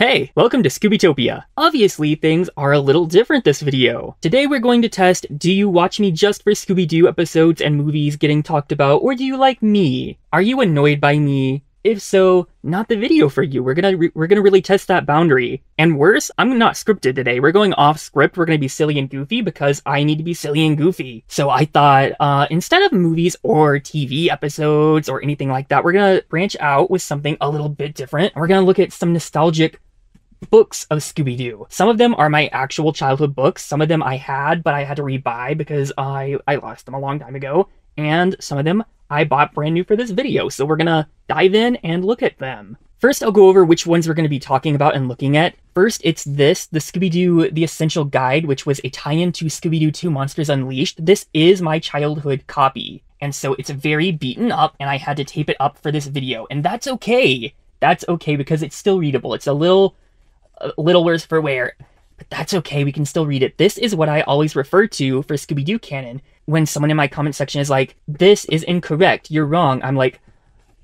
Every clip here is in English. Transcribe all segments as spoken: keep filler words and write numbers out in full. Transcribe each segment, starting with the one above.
Hey, welcome to Scoobytopia. Obviously, things are a little different this video. Today we're going to test, do you watch me just for Scooby-Doo episodes and movies getting talked about, or do you like me? Are you annoyed by me? If so, not the video for you. We're gonna re we're gonna really test that boundary. And worse, I'm not scripted today. We're going off script. We're gonna be silly and goofy because I need to be silly and goofy. So I thought, uh, instead of movies or T V episodes or anything like that, we're gonna branch out with something a little bit different. We're gonna look at some nostalgic books of Scooby-Doo. Some of them are my actual childhood books. Some of them I had, but I had to rebuy because I I lost them a long time ago. And some of them I bought brand new for this video, so we're gonna dive in and look at them. First, I'll go over which ones we're gonna be talking about and looking at. First, it's this, the Scooby-Doo The Essential Guide, which was a tie-in to Scooby-Doo two Monsters Unleashed. This is my childhood copy, and so it's very beaten up, and I had to tape it up for this video, and that's okay. That's okay, because it's still readable. It's a little, a little worse for wear, but that's okay, we can still read it. This is what I always refer to for Scooby-Doo canon, when someone in my comment section is like, this is incorrect, you're wrong. I'm like,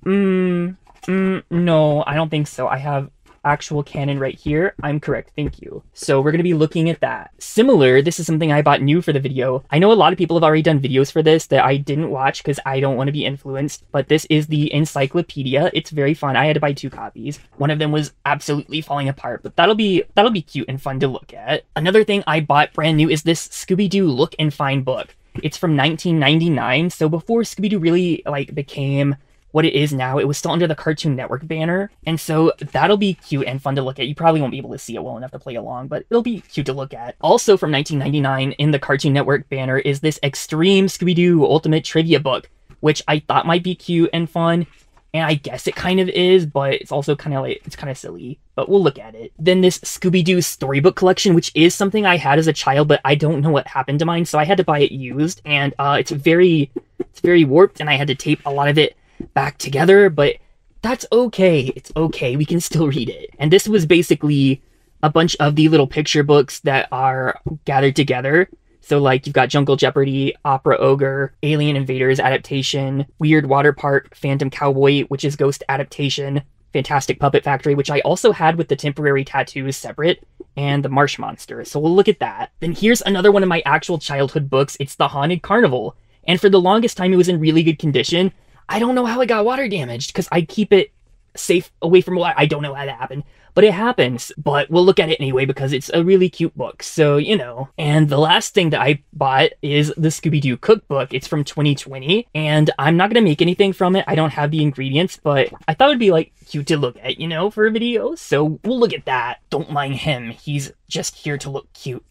mm, mm, no, I don't think so. I have actual canon right here. I'm correct, thank you. So we're gonna be looking at that. Similar, this is something I bought new for the video. I know a lot of people have already done videos for this that I didn't watch because I don't wanna be influenced, but this is the Encyclopedia. It's very fun. I had to buy two copies. One of them was absolutely falling apart, but that'll be that'll be cute and fun to look at. Another thing I bought brand new is this Scooby-Doo Look and Find book. It's from nineteen ninety-nine, so before Scooby-Doo really, like, became what it is now, it was still under the Cartoon Network banner, and so that'll be cute and fun to look at. You probably won't be able to see it well enough to play along, but it'll be cute to look at. Also from nineteen ninety-nine, in the Cartoon Network banner, is this Extreme Scooby-Doo Ultimate Trivia Book, which I thought might be cute and fun, and I guess it kind of is, but it's also kind of, like, it's kind of silly, but we'll look at it. Then this Scooby-Doo Storybook Collection, which is something I had as a child, but I don't know what happened to mine, so I had to buy it used, and uh, it's very, it's very warped, and I had to tape a lot of it back together, but that's okay. It's okay. We can still read it. And this was basically a bunch of the little picture books that are gathered together. So, like, you've got Jungle Jeopardy, Opera Ogre, Alien Invaders Adaptation, Weird Water Park, Phantom Cowboy, Witch's Ghost Adaptation, Fantastic Puppet Factory, which I also had with the temporary tattoos separate, and The Marsh Monster. So we'll look at that. Then here's another one of my actual childhood books. It's The Haunted Carnival. And for the longest time, it was in really good condition. I don't know how it got water damaged, because I keep it safe away from water. I don't know how that happened, but it happens. But we'll look at it anyway because it's a really cute book, so you know. And the last thing that I bought is the Scooby-Doo Cookbook. It's from twenty twenty, and I'm not gonna make anything from it. I don't have the ingredients, but I thought it'd be, like, cute to look at, you know, for a video, so we'll look at that. Don't mind him, he's just here to look cute.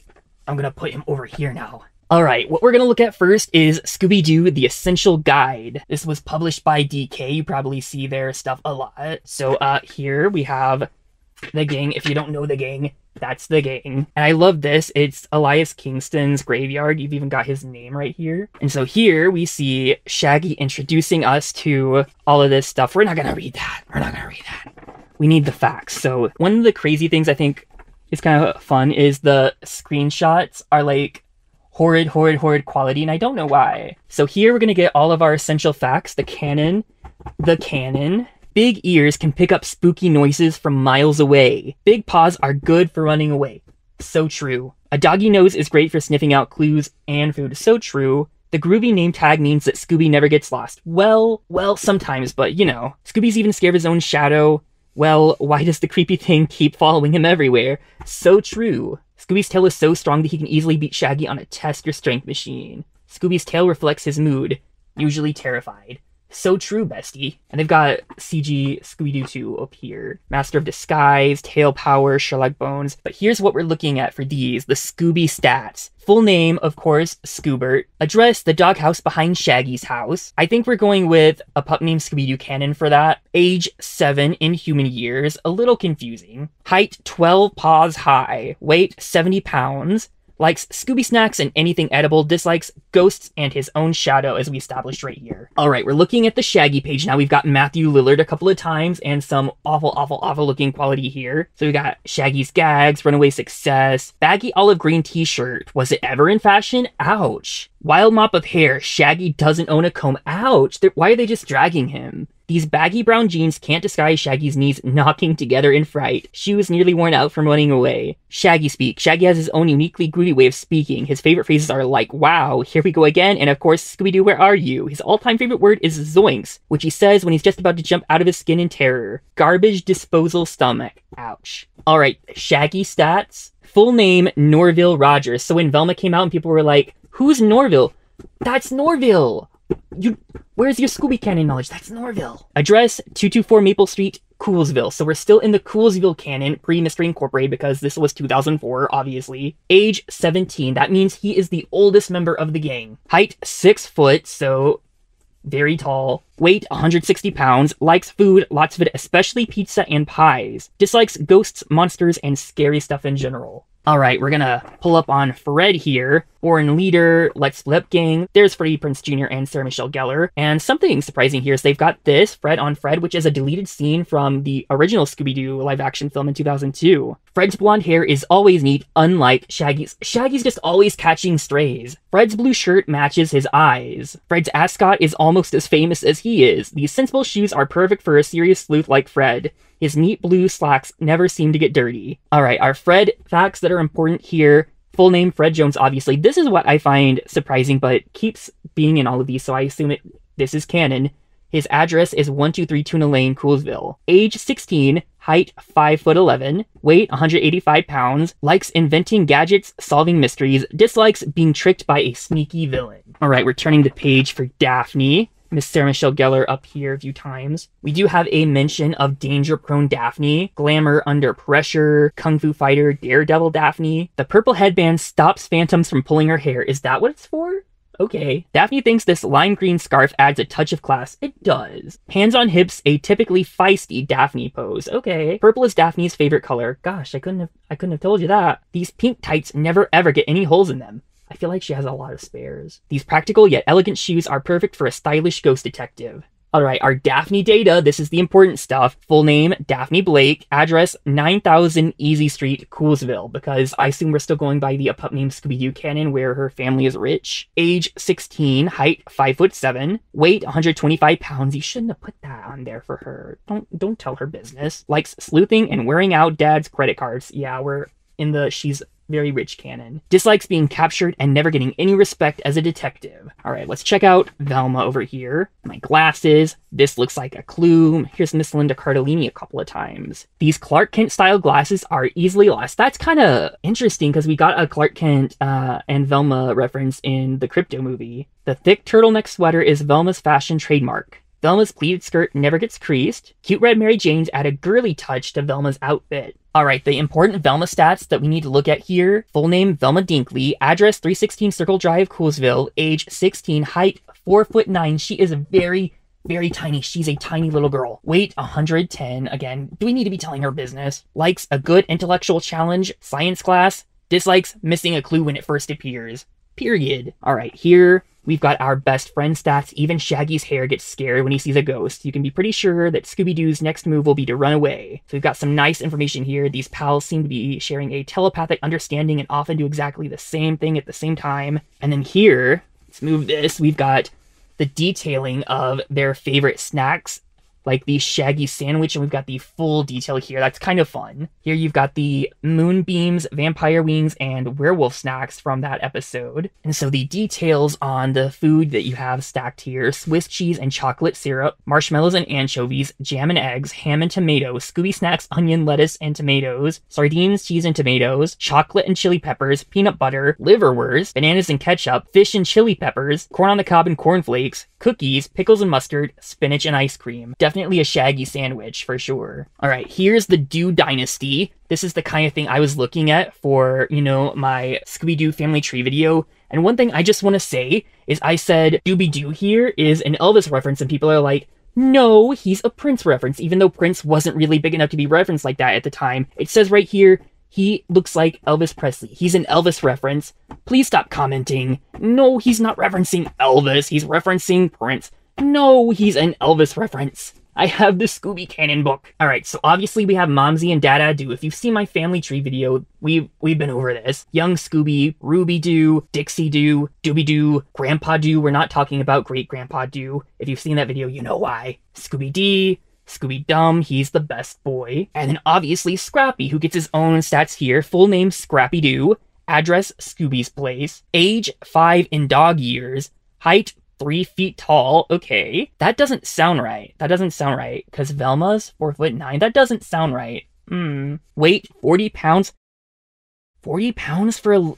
I'm gonna put him over here now. Alright, what we're going to look at first is Scooby-Doo The Essential Guide. This was published by D K. You probably see their stuff a lot. So uh, here we have the gang. If you don't know the gang, that's the gang. And I love this. It's Elias Kingston's graveyard. You've even got his name right here. And so here we see Shaggy introducing us to all of this stuff. We're not going to read that. We're not going to read that. We need the facts. So one of the crazy things I think is kind of fun is the screenshots are, like, horrid, horrid, horrid quality, and I don't know why. So here we're gonna get all of our essential facts. The canon, the canon. Big ears can pick up spooky noises from miles away. Big paws are good for running away. So true. A doggy nose is great for sniffing out clues and food. So true. The groovy name tag means that Scooby never gets lost. Well, well, sometimes, but you know. Scooby's even scared of his own shadow. Well, why does the creepy thing keep following him everywhere? So true. Scooby's tail is so strong that he can easily beat Shaggy on a test or strength machine. Scooby's tail reflects his mood, usually terrified. So true, bestie. And they've got C G Scooby-Doo two up here. Master of Disguise, Tail Power, Sherlock Bones. But here's what we're looking at for these, the Scooby stats. Full name, of course, Scoobert. Address, the doghouse behind Shaggy's house. I think we're going with a pup named Scooby-Doo canon for that. Age seven in human years. A little confusing. Height, twelve paws high. Weight, seventy pounds. Likes Scooby snacks and anything edible, dislikes ghosts and his own shadow, as we established right here. All right, we're looking at the Shaggy page now. We've got Matthew Lillard a couple of times and some awful, awful, awful looking quality here. So we got Shaggy's gags, runaway success, baggy olive green t-shirt. Was it ever in fashion? Ouch. Wild mop of hair, Shaggy doesn't own a comb. Ouch, They're, why are they just dragging him? These baggy brown jeans can't disguise Shaggy's knees knocking together in fright. She was nearly worn out from running away. Shaggy speak. Shaggy has his own uniquely groovy way of speaking. His favorite phrases are like, wow, here we go again, and of course, Scooby-Doo, where are you? His all-time favorite word is zoinks, which he says when he's just about to jump out of his skin in terror. Garbage disposal stomach. Ouch. Alright, Shaggy stats. Full name, Norville Rogers. So when Velma came out and people were like, who's Norville? That's Norville! You, where's your Scooby canon knowledge? That's Norville. Address, two two four Maple Street, Coolsville. So we're still in the Coolsville canon, pre-Mystery Incorporated, because this was two thousand four, obviously. Age, seventeen. That means he is the oldest member of the gang. Height, six foot, so very tall. Weight, one hundred sixty pounds. Likes food, lots of it, especially pizza and pies. Dislikes ghosts, monsters, and scary stuff in general. Alright, we're gonna pull up on Fred here. Foreign leader, Lex Lipking. There's Freddie Prinze Junior and Sarah Michelle Gellar. And something surprising here is they've got this, Fred on Fred, which is a deleted scene from the original Scooby-Doo live-action film in two thousand two. Fred's blonde hair is always neat, unlike Shaggy's. Shaggy's just always catching strays. Fred's blue shirt matches his eyes. Fred's ascot is almost as famous as he is. These sensible shoes are perfect for a serious sleuth like Fred. His neat blue slacks never seem to get dirty. Alright, our Fred facts that are important here. Full name, Fred Jones, obviously. This is what I find surprising, but keeps being in all of these, so I assume it. This is canon. His address is one two three Tuna Lane, Coolsville. Age sixteen, height five foot eleven, weight one hundred eighty-five pounds, likes inventing gadgets, solving mysteries, dislikes being tricked by a sneaky villain. Alright, we're turning the page for Daphne. Miss Sarah Michelle Gellar up here a few times. We do have a mention of danger-prone Daphne, glamour under pressure, kung fu fighter, daredevil Daphne. The purple headband stops phantoms from pulling her hair. Is that what it's for? Okay. Daphne thinks this lime green scarf adds a touch of class. It does. Hands on hips, a typically feisty Daphne pose. Okay. Purple is Daphne's favorite color. Gosh, I couldn't have, I couldn't have told you that. These pink tights never ever get any holes in them. I feel like she has a lot of spares. These practical yet elegant shoes are perfect for a stylish ghost detective. Alright, our Daphne data, this is the important stuff. Full name, Daphne Blake. Address, nine thousand Easy Street, Coolsville, because I assume we're still going by the up-up name Scooby-Doo canon where her family is rich. Age sixteen, height five foot seven, weight one hundred twenty-five pounds. You shouldn't have put that on there for her. Don't, don't tell her business. Likes sleuthing and wearing out dad's credit cards. Yeah, we're in the she's very rich canon. Dislikes being captured and never getting any respect as a detective. Alright, let's check out Velma over here. My glasses. This looks like a clue. Here's Miss Linda Cardellini a couple of times. These Clark Kent style glasses are easily lost. That's kind of interesting because we got a Clark Kent uh, and Velma reference in the Crypto movie. The thick turtleneck sweater is Velma's fashion trademark. Velma's pleated skirt never gets creased. Cute red Mary Janes add a girly touch to Velma's outfit. Alright, the important Velma stats that we need to look at here. Full name, Velma Dinkley. Address, three sixteen Circle Drive, Coolsville. Age sixteen, height four foot nine. She is very, very tiny. She's a tiny little girl. Weight one hundred ten. Again, do we need to be telling her business? Likes a good intellectual challenge, science class. Dislikes missing a clue when it first appears. Period. Alright, here we've got our best friend stats. Even Shaggy's hair gets scared when he sees a ghost. You can be pretty sure that Scooby-Doo's next move will be to run away. So we've got some nice information here. These pals seem to be sharing a telepathic understanding and often do exactly the same thing at the same time. And then here, let's move this, we've got the detailing of their favorite snacks, like the Shaggy sandwich, and we've got the full detail here. That's kind of fun. Here you've got the moonbeams, vampire wings, and werewolf snacks from that episode. And so the details on the food that you have stacked here, Swiss cheese and chocolate syrup, marshmallows and anchovies, jam and eggs, ham and tomatoes, Scooby snacks, onion, lettuce, and tomatoes, sardines, cheese, and tomatoes, chocolate and chili peppers, peanut butter, liverwurst, bananas and ketchup, fish and chili peppers, corn on the cob and cornflakes, cookies, pickles and mustard, spinach and ice cream. Definitely Definitely a Shaggy sandwich, for sure. Alright, here's the Doo Dynasty. This is the kind of thing I was looking at for, you know, my Scooby-Doo family tree video. And one thing I just want to say is I said Scooby-Doo here is an Elvis reference, and people are like, no, he's a Prince reference, even though Prince wasn't really big enough to be referenced like that at the time. It says right here, he looks like Elvis Presley. He's an Elvis reference. Please stop commenting. No, he's not referencing Elvis. He's referencing Prince. No, he's an Elvis reference. I have the Scooby Canon book. All right, so obviously we have Momsy and Dada Doo. If you've seen my family tree video, we've, we've been over this. Young Scooby, Ruby Doo, Dixie Doo, Doobie Doo, Grandpa Doo. We're not talking about Great Grandpa Doo. If you've seen that video, you know why. Scooby Dee, Scooby Dum, he's the best boy. And then obviously Scrappy, who gets his own stats here. Full name Scrappy Doo. Address Scooby's Place. Age five in dog years. Height three feet tall. Okay, that doesn't sound right. That doesn't sound right because Velma's four foot nine. That doesn't sound right. Hmm. Weight forty pounds. Forty pounds for a.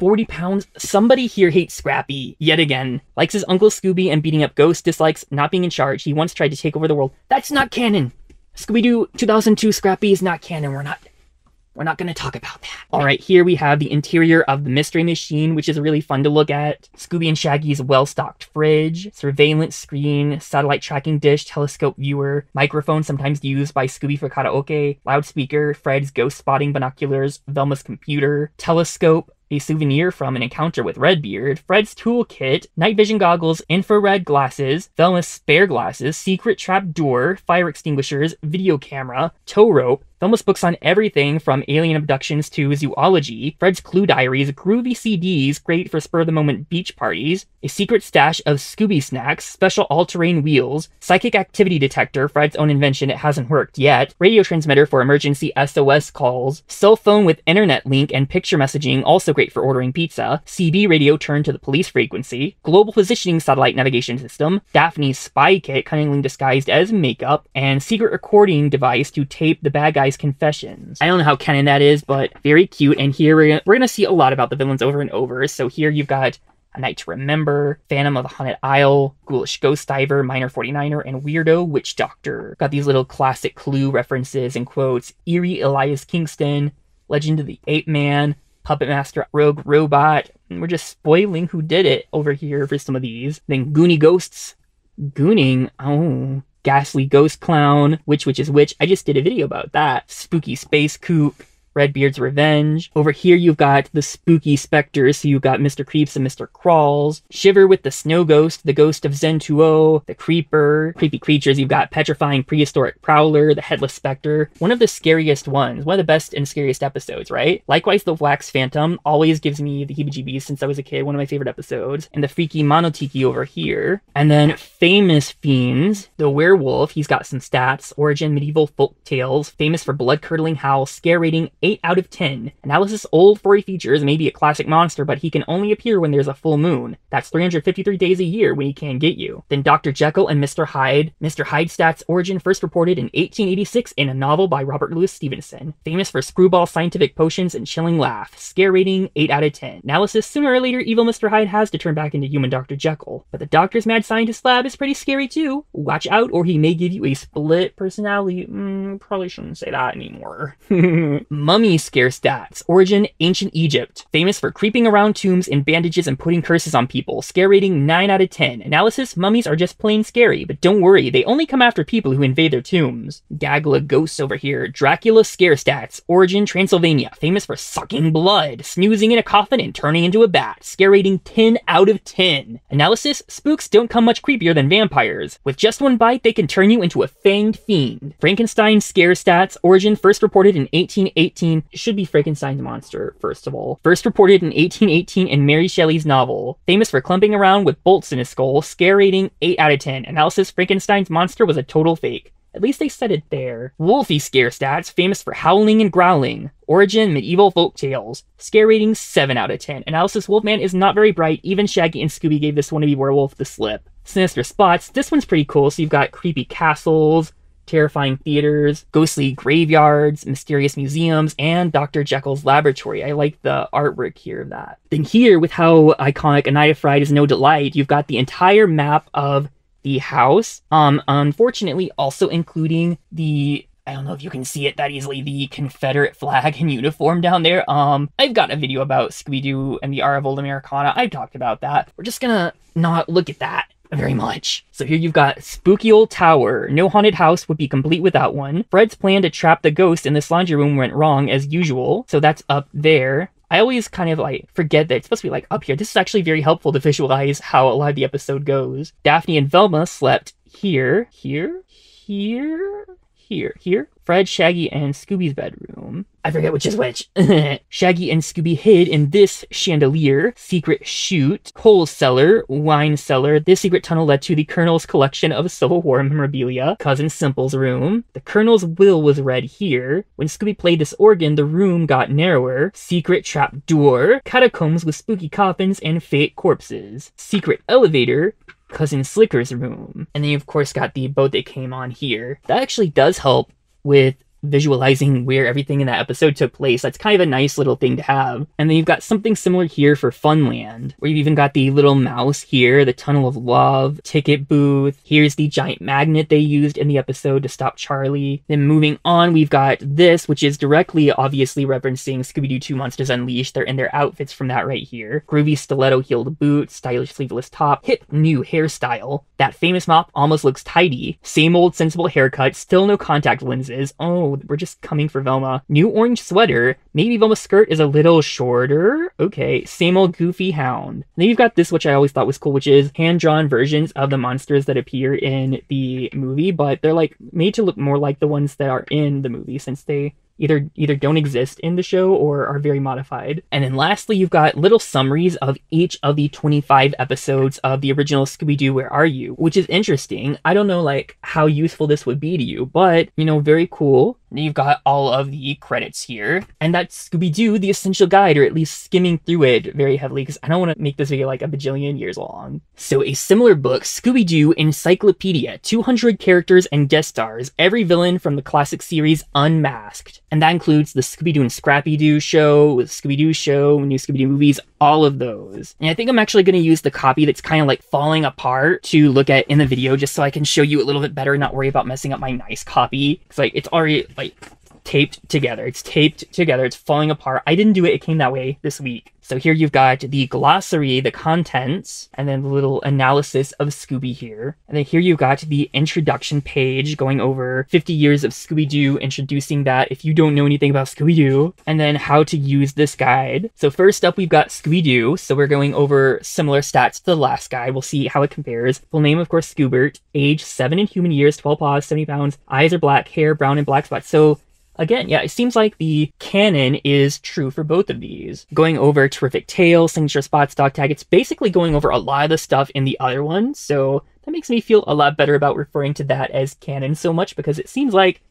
Forty pounds. Somebody here hates Scrappy yet again. Likes his uncle Scooby and beating up ghosts. Dislikes not being in charge. He once tried to take over the world. That's not canon. Scooby-Doo two thousand two Scrappy is not canon. We're not. We're not going to talk about that. All right, here we have the interior of the Mystery Machine, which is really fun to look at. Scooby and Shaggy's well-stocked fridge, surveillance screen, satellite tracking dish, telescope viewer, microphone sometimes used by Scooby for karaoke, loudspeaker, Fred's ghost-spotting binoculars, Velma's computer, telescope, a souvenir from an encounter with Redbeard, Fred's toolkit, night vision goggles, infrared glasses, Velma's spare glasses, secret trap door, fire extinguishers, video camera, tow rope, Velma's books on everything from alien abductions to zoology, Fred's clue diaries, groovy C Ds, great for spur-of-the-moment beach parties, a secret stash of Scooby snacks, special all-terrain wheels, psychic activity detector, Fred's own invention, it hasn't worked yet, radio transmitter for emergency S O S calls, cell phone with internet link and picture messaging, also great for ordering pizza, C B radio turned to the police frequency, global positioning satellite navigation system, Daphne's spy kit cunningly disguised as makeup, and secret recording device to tape the bad guy's confessions. I don't know how canon that is, but very cute. And here we're gonna, we're gonna see a lot about the villains over and over. So here you've got A Night to Remember, Phantom of the Haunted Isle, Ghoulish Ghost Diver, Minor forty-niner, and Weirdo Witch Doctor. Got these little classic Clue references and quotes, Eerie Elias Kingston, Legend of the Ape Man, Puppet Master, Rogue Robot. We're just spoiling who did it over here for some of these. Then Goonie Ghosts. Gooning. Oh. Ghastly Ghost Clown. Which Witch is Which. I just did a video about that. Spooky Space Kook. Redbeard's Revenge. Over here you've got the Spooky Spectres, so you've got Mister Creeps and Mister Crawls. Shiver with the Snow Ghost, the Ghost of Zentuo, the Creeper. Creepy Creatures, you've got Petrifying Prehistoric Prowler, the Headless Spectre. One of the scariest ones, one of the best and scariest episodes, right? Likewise, the Wax Phantom always gives me the heebie-jeebies since I was a kid, one of my favorite episodes. And the Freaky Monotiki over here. And then Famous Fiends, the Werewolf, he's got some stats. Origin, Medieval Folk Tales, famous for blood-curdling howls, scare rating eight out of ten. Analysis old furry features, maybe a classic monster, but he can only appear when there's a full moon. That's three hundred fifty-three days a year when he can get you. Then Doctor Jekyll and Mister Hyde. Mister Hyde stats origin first reported in eighteen eighty-six in a novel by Robert Louis Stevenson. Famous for screwball scientific potions and chilling laugh. Scare rating eight out of ten. Analysis sooner or later evil Mister Hyde has to turn back into human Doctor Jekyll. But the Doctor's mad scientist lab is pretty scary too. Watch out or he may give you a split personality. Mm, probably shouldn't say that anymore. Mummy scare stats. Origin, Ancient Egypt. Famous for creeping around tombs in bandages and putting curses on people. Scare rating nine out of ten. Analysis, mummies are just plain scary, but don't worry, they only come after people who invade their tombs. Gaggle ghosts over here. Dracula scare stats. Origin, Transylvania. Famous for sucking blood, snoozing in a coffin, and turning into a bat. Scare rating ten out of ten. Analysis, spooks don't come much creepier than vampires. With just one bite, they can turn you into a fanged fiend. Frankenstein scare stats. Origin, first reported in eighteen eighty. It should be Frankenstein's monster, first of all. First reported in eighteen eighteen in Mary Shelley's novel. Famous for clumping around with bolts in his skull. Scare rating eight out of ten. Analysis, Frankenstein's monster was a total fake. At least they said it there. Wolfie scare stats, famous for howling and growling. Origin, Medieval Folk Tales. Scare rating seven out of ten. Analysis, Wolfman is not very bright. Even Shaggy and Scooby gave this wannabe werewolf the slip. Sinister spots. This one's pretty cool. So you've got creepy castles, terrifying theaters, ghostly graveyards, mysterious museums, and Doctor Jekyll's laboratory. I like the artwork here of that. Then here, with how iconic A Night of Fright is No Delight, you've got the entire map of the house. Um, unfortunately, also including the, I don't know if you can see it that easily, the Confederate flag and uniform down there. Um, I've got a video about Scooby-Doo and the Hour of Old Americana. I've talked about that. We're just gonna not look at that very much. So here you've got Spooky Old Tower. No haunted house would be complete without one. Fred's plan to trap the ghost in this laundry room went wrong as usual. So that's up there. I always kind of like forget that it's supposed to be like up here. This is actually very helpful to visualize how a lot of the episode goes. Daphne and Velma slept here, here, here, here, here. Fred, Shaggy, and Scooby's bedroom. I forget which is which. Shaggy and Scooby hid in this chandelier, secret chute, coal cellar, wine cellar. This secret tunnel led to the Colonel's collection of Civil War memorabilia, Cousin Simple's room. The Colonel's will was read here. When Scooby played this organ, the room got narrower. Secret trap door, catacombs with spooky coffins and fake corpses. Secret elevator, Cousin Slicker's room. And then you, of course, got the boat that came on here. That actually does help with visualizing where everything in that episode took place. That's kind of a nice little thing to have. And then you've got something similar here for Funland, where you've even got the little mouse here, the Tunnel of Love, ticket booth. Here's the giant magnet they used in the episode to stop Charlie. Then moving on, we've got this, which is directly obviously referencing Scooby-Doo two Monsters Unleashed. They're in their outfits from that right here. Groovy stiletto-heeled boots, stylish sleeveless top, hip new hairstyle. That famous mop almost looks tidy. Same old sensible haircut, still no contact lenses. Oh, we're just coming for Velma. New orange sweater. Maybe Velma's skirt is a little shorter. Okay, same old goofy hound. And then you've got this, which I always thought was cool, which is hand-drawn versions of the monsters that appear in the movie, but they're like made to look more like the ones that are in the movie, since they either either don't exist in the show or are very modified. And then lastly, you've got little summaries of each of the twenty-five episodes of the original Scooby-Doo Where Are You, which is interesting. I don't know like how useful this would be to you, but you know, very cool. And you've got all of the credits here, and that's Scooby-Doo The Essential Guide, or at least skimming through it very heavily because I don't want to make this video like a bajillion years long. So a similar book, Scooby-Doo Encyclopedia, two hundred characters and guest stars, every villain from the classic series unmasked. And that includes the Scooby-Doo and Scrappy-Doo show, the Scooby-Doo show, new Scooby-Doo movies, all of those. And I think I'm actually going to use the copy that's kind of like falling apart to look at in the video, just so I can show you a little bit better and not worry about messing up my nice copy. It's like, it's already like taped together. It's taped together. It's falling apart. I didn't do it. It came that way this week. So here you've got the glossary, the contents, and then the little analysis of Scooby here. And then here you've got the introduction page going over fifty years of Scooby-Doo, introducing that if you don't know anything about Scooby-Doo, and then how to use this guide. So first up, we've got Scooby-Doo. So we're going over similar stats to the last guide. We'll see how it compares. Full name, of course, Scoobert. Age, seven in human years, twelve paws, seventy pounds. Eyes are black, hair brown and black spots. So again, yeah, it seems like the canon is true for both of these. Going over terrific tail, signature spots, dog tag. It's basically going over a lot of the stuff in the other one, so that makes me feel a lot better about referring to that as canon so much, because it seems like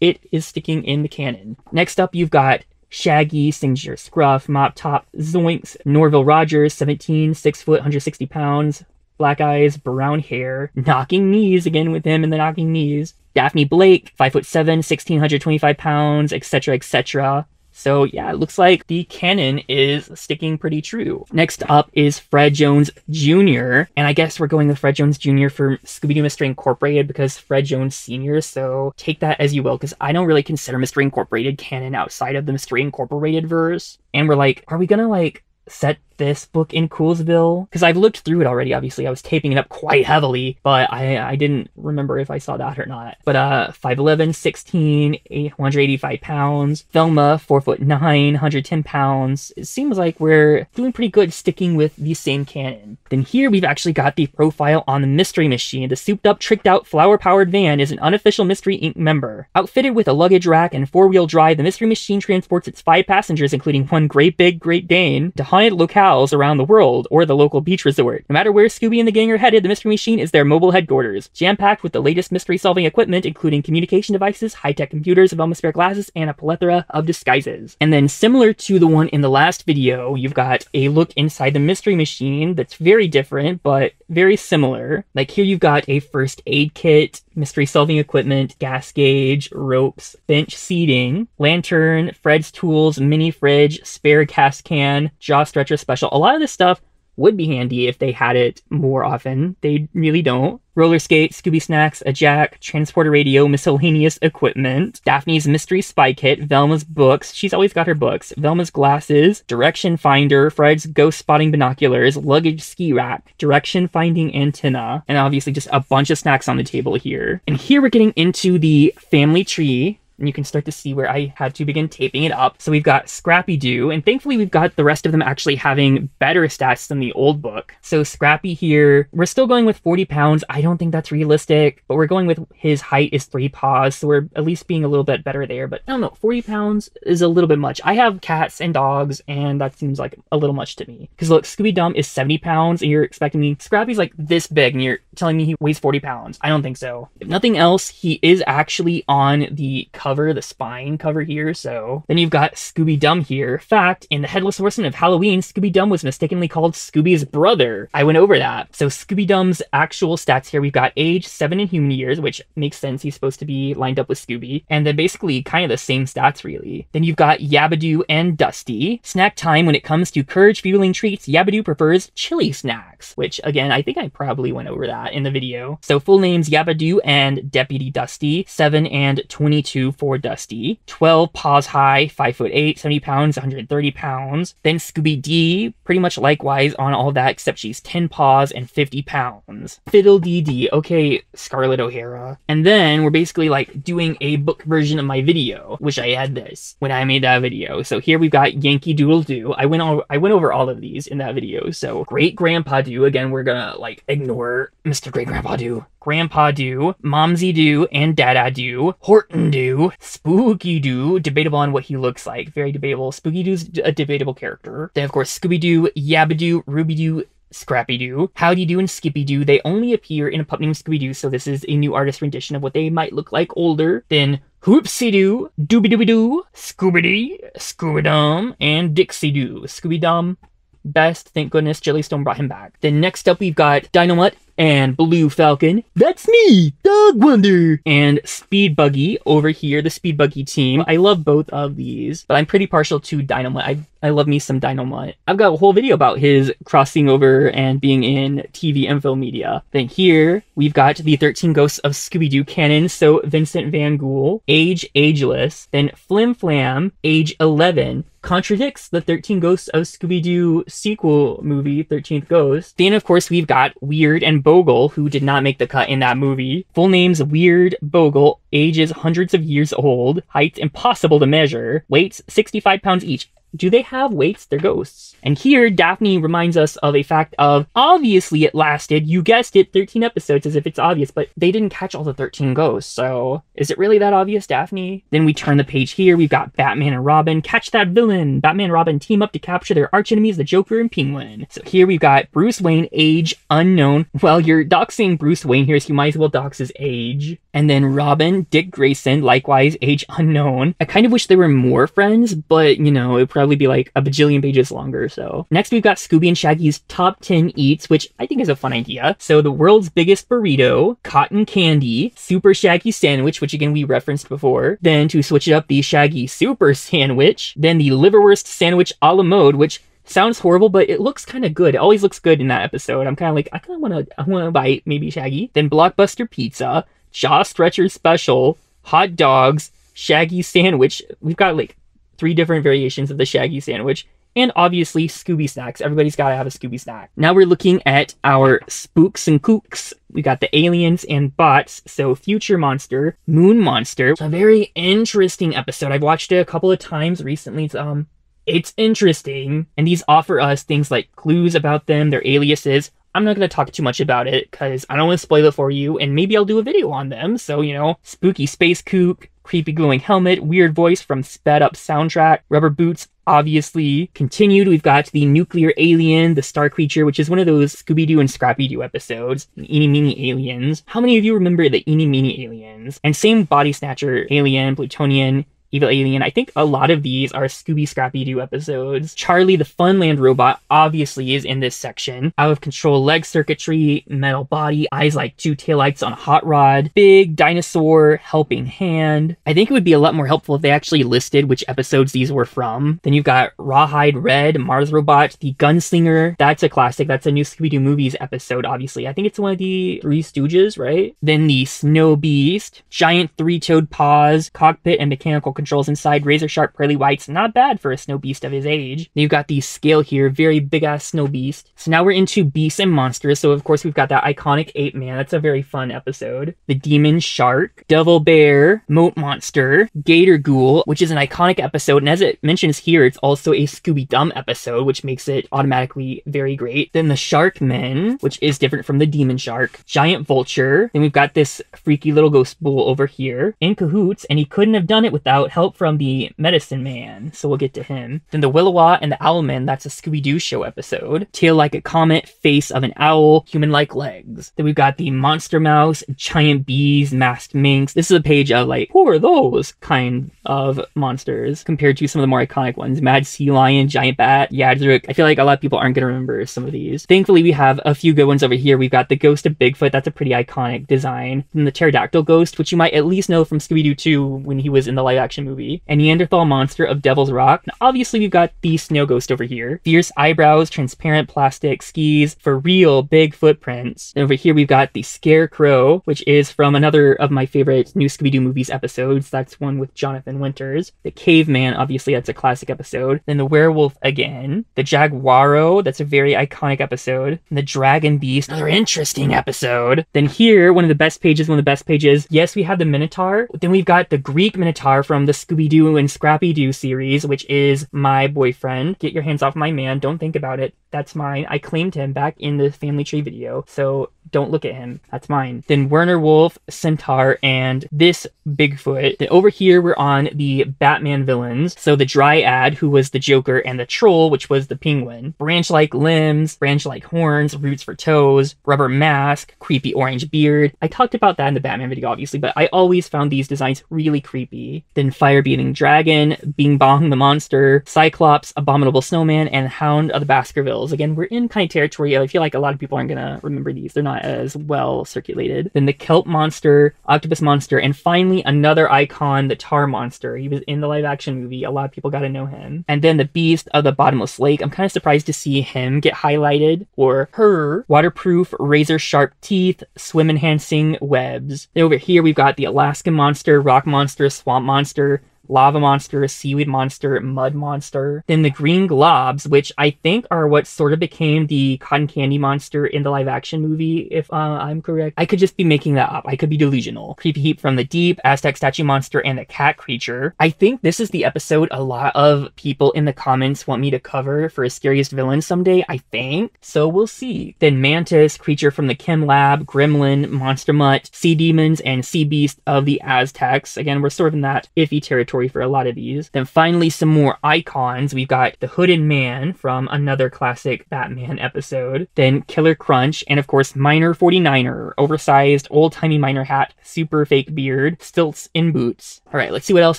it is sticking in the canon. Next up, you've got Shaggy, signature scruff, mop top, zoinks, Norville Rogers, seventeen, six foot, one hundred sixty pounds, black eyes, brown hair, knocking knees, again with him and the knocking knees. Daphne Blake, five foot seven, one thousand six hundred twenty-five pounds, et cetera, et cetera. So yeah, it looks like the canon is sticking pretty true. Next up is Fred Jones Junior And I guess we're going with Fred Jones Junior for Scooby-Doo Mystery Incorporated because Fred Jones Senior So take that as you will, because I don't really consider Mystery Incorporated canon outside of the Mystery Incorporated verse. And we're like, are we gonna like set this book in Coolsville? Because I've looked through it already, obviously. I was taping it up quite heavily, but I, I didn't remember if I saw that or not. But uh, five eleven, sixteen, one hundred eighty-five pounds. Velma, four foot nine, one hundred ten pounds. It seems like we're doing pretty good sticking with the same canon. Then here we've actually got the profile on the Mystery Machine. The souped-up, tricked-out, flower-powered van is an unofficial Mystery Incorporated member. Outfitted with a luggage rack and four-wheel drive, the Mystery Machine transports its five passengers, including one great big Great Dane, to haunted locales around the world or the local beach resort. No matter where Scooby and the gang are headed, the Mystery Machine is their mobile headquarters, jam-packed with the latest mystery-solving equipment, including communication devices, high-tech computers, Velma's spare glasses, and a plethora of disguises. And then similar to the one in the last video, you've got a look inside the Mystery Machine that's very different, but very similar. Like here you've got a first aid kit, mystery-solving equipment, gas gauge, ropes, bench seating, lantern, Fred's tools, mini fridge, spare gas can, jaw stretcher, special. A lot of this stuff would be handy if they had it more often. They really don't. Roller skate, Scooby snacks, a jack, transporter radio, miscellaneous equipment, Daphne's mystery spy kit, Velma's books. She's always got her books. Velma's glasses, direction finder, Fred's ghost spotting binoculars, luggage ski rack, direction finding antenna, and obviously just a bunch of snacks on the table here. And here we're getting into the family tree. and you can start to see where I had to begin taping it up. So we've got Scrappy-Doo, and thankfully we've got the rest of them actually having better stats than the old book. So Scrappy here, we're still going with forty pounds. I don't think that's realistic, but we're going with his height is three paws, so we're at least being a little bit better there. But I don't know, forty pounds is a little bit much. I have cats and dogs, and that seems like a little much to me. Because look, Scooby-Dum is seventy pounds, and you're expecting me, Scrappy's like this big, and you're telling me he weighs forty pounds. I don't think so. If nothing else, he is actually on the cover, the spine cover here, so. Then you've got Scooby-Dum here. Fact, in The Headless Horseman of Halloween, Scooby-Dum was mistakenly called Scooby's brother. I went over that. So Scooby-Dum's actual stats here, we've got age, seven in human years, which makes sense. He's supposed to be lined up with Scooby. And then basically kind of the same stats, really. Then you've got Yabadoo and Dusty. Snack time, when it comes to courage-fueling treats, Yabadoo prefers chili snacks, which again, I think I probably went over that in the video. So full names Yabadoo and Deputy Dusty, seven and twenty-two for Dusty, twelve paws high, five foot eight, seventy pounds, one hundred thirty pounds. Then Scooby-D, pretty much likewise on all that, except she's ten paws and fifty pounds. Fiddle-Dee-Dee, okay, Scarlett O'Hara. And then we're basically like doing a book version of my video. Wish I had this when I made that video. So here we've got Yankee Doodle Doo. I went all, I went over all of these in that video. So Great Grandpa Doo, again, we're gonna like ignore Mister Great Grandpa Doo. Grandpa Doo, Momsy Doo, and Dada Doo, Horton Doo, Spooky Doo, debatable on what he looks like, very debatable. Spooky Doo's a debatable character. Then of course Scooby-Doo, Yabadoo, Ruby Doo, Scrappy-Doo, Howdy-Doo, and Skippy-Doo. They only appear in A Pup Named Scooby-Doo, so this is a new artist rendition of what they might look like older. Then Whoopsie-Doo, Dooby-Dooby-Doo, Scooby-Dee, Scooby-Dum, and Dixie-Doo. Scooby-Dum, best, thank goodness Jellystone brought him back. Then next up we've got Dynamut and Blue Falcon. That's me, Dog Wonder. And Speed Buggy over here, the Speed Buggy team. I love both of these, but I'm pretty partial to Dynamut. I, I love me some Dynamut. I've got a whole video about his crossing over and being in T V and film media. Then here, we've got the thirteen Ghosts of Scooby-Doo canon. So Vincent Van Gogh, age ageless. Then Flim Flam, age eleven. Contradicts the thirteen Ghosts of Scooby-Doo sequel movie, thirteenth Ghost. Then, of course, we've got Weird and Bogle, who did not make the cut in that movie. Full names Weird Bogle, ages hundreds of years old, heights impossible to measure, weights sixty-five pounds each. Do they have weights? They're ghosts. And here, Daphne reminds us of a fact of, obviously it lasted, you guessed it, thirteen episodes, as if it's obvious, but they didn't catch all the thirteen ghosts, so is it really that obvious, Daphne? Then we turn the page here, we've got Batman and Robin, catch that villain! Batman and Robin team up to capture their arch enemies, the Joker and Penguin. So here we've got Bruce Wayne, age unknown. Well, you're doxing Bruce Wayne here, so you might as well dox his age. And then Robin, Dick Grayson, likewise, age unknown. I kind of wish there were more friends, but, you know, it probably be like a bajillion pages longer. So next we've got Scooby and Shaggy's top ten eats, which I think is a fun idea. So the world's biggest burrito, cotton candy, super Shaggy sandwich, which again we referenced before. Then to switch it up, the Shaggy super sandwich. Then the liverwurst sandwich a la mode, which sounds horrible, but it looks kind of good. It always looks good in that episode. I'm kind of like, I kind of want to, I want to bite maybe Shaggy. Then blockbuster pizza, jaw stretcher special, hot dogs, Shaggy sandwich. We've got like three different variations of the Shaggy sandwich, and obviously Scooby snacks. Everybody's gotta have a Scooby snack. Now we're looking at our spooks and kooks. We got the aliens and bots, so Future Monster, Moon Monster. It's a very interesting episode. I've watched it a couple of times recently. It's, um, it's interesting, and these offer us things like clues about them, their aliases. I'm not going to talk too much about it because I don't want to spoil it for you, and maybe I'll do a video on them. So, you know, Spooky Space Kook, Creepy Glowing Helmet, Weird Voice from Sped Up Soundtrack, Rubber Boots, obviously. Continued, we've got the Nuclear Alien, the Star Creature, which is one of those Scooby-Doo and Scrappy-Doo episodes. Eeny Meeny Aliens. How many of you remember the Eeny Meeny Aliens? And same Body Snatcher, Alien, Plutonian, Evil Alien. I think a lot of these are Scooby Scrappy-Doo episodes. Charlie the Funland Robot obviously is in this section. Out of Control Leg Circuitry, Metal Body, Eyes Like Two Taillights on a Hot Rod, Big Dinosaur, Helping Hand. I think it would be a lot more helpful if they actually listed which episodes these were from. Then you've got Rawhide Red, Mars Robot, The Gunslinger. That's a classic. That's a new Scooby-Doo Movies episode, obviously. I think it's one of the Three Stooges, right? Then the Snow Beast, Giant Three-Toed Paws, Cockpit and Mechanical controls inside razor-sharp pearly whites, not bad for a snow beast of his age. Now you've got the scale here, very big-ass snow beast. So now we're into beasts and monsters, so of course we've got that iconic ape man. That's a very fun episode. The demon shark, devil bear, moat monster, gator ghoul, which is an iconic episode, and as it mentions here, it's also a Scooby-Dum episode, which makes it automatically very great. Then the shark men, which is different from the demon shark, giant vulture, then we've got this freaky little ghost bull over here, in cahoots, and he couldn't have done it without help from the medicine man, so we'll get to him. Then the Willowa and the Owlman, that's a Scooby-Doo show episode. Tail like a comet, face of an owl, human-like legs. Then we've got the monster mouse, giant bees, masked minks. This is a page of like, who are those kind of monsters compared to some of the more iconic ones. Mad sea lion, giant bat, Yadrick. I feel like a lot of people aren't going to remember some of these. Thankfully, we have a few good ones over here. We've got the ghost of Bigfoot. That's a pretty iconic design. And the pterodactyl ghost, which you might at least know from Scooby-Doo two when he was in the live-action movie. A Neanderthal monster of Devil's Rock. Now, obviously, we've got the snow ghost over here. Fierce eyebrows, transparent plastic skis, for real big footprints. And over here, we've got the scarecrow, which is from another of my favorite new Scooby-Doo movies episodes. That's one with Jonathan Winters. The caveman, obviously, that's a classic episode. Then the werewolf again. The jaguaro, that's a very iconic episode. And the dragon beast, another interesting episode. Then here, one of the best pages, one of the best pages. Yes, we have the minotaur. Then we've got the Greek minotaur from the Scooby-Doo and Scrappy-Doo series, which is my boyfriend. Get your hands off my man. Don't think about it. That's mine. I claimed him back in the family tree video, so don't look at him. That's mine. Then Werner Wolf, Centaur, and this Bigfoot. Then over here, we're on the Batman villains. So the Dryad, who was the Joker, and the Troll, which was the Penguin. Branch-like limbs, branch-like horns, roots for toes, rubber mask, creepy orange beard. I talked about that in the Batman video, obviously, but I always found these designs really creepy. Then fire-breathing dragon, Bing Bong the monster, Cyclops, Abominable Snowman, and Hound of the Baskervilles. Again, we're in kind of territory. I feel like a lot of people aren't gonna remember these. They're not as well circulated. Then the kelp monster, octopus monster, and finally another icon, the tar monster. He was in the live action movie. A lot of people got to know him. And then the beast of the bottomless lake. I'm kind of surprised to see him get highlighted, or her. Waterproof, razor sharp teeth, swim enhancing webs. Then over here we've got the Alaskan monster, rock monster, swamp monster, lava monster, seaweed monster, mud monster. Then the green globs, which I think are what sort of became the cotton candy monster in the live action movie, if uh, I'm correct. I could just be making that up. I could be delusional. Creepy heap from the deep, Aztec statue monster, and the cat creature. I think this is the episode a lot of people in the comments want me to cover for a scariest villain someday, I think. So we'll see. Then mantis, creature from the chem lab, gremlin, monster mutt, sea demons, and sea beast of the Aztecs. Again, we're sort of in that iffy territory for a lot of these. Then finally, some more icons. We've got the Hooded Man from another classic Batman episode. Then Killer Crunch, and of course Miner forty-niner. Oversized, old-timey miner hat, super fake beard, stilts in boots. Alright, let's see what else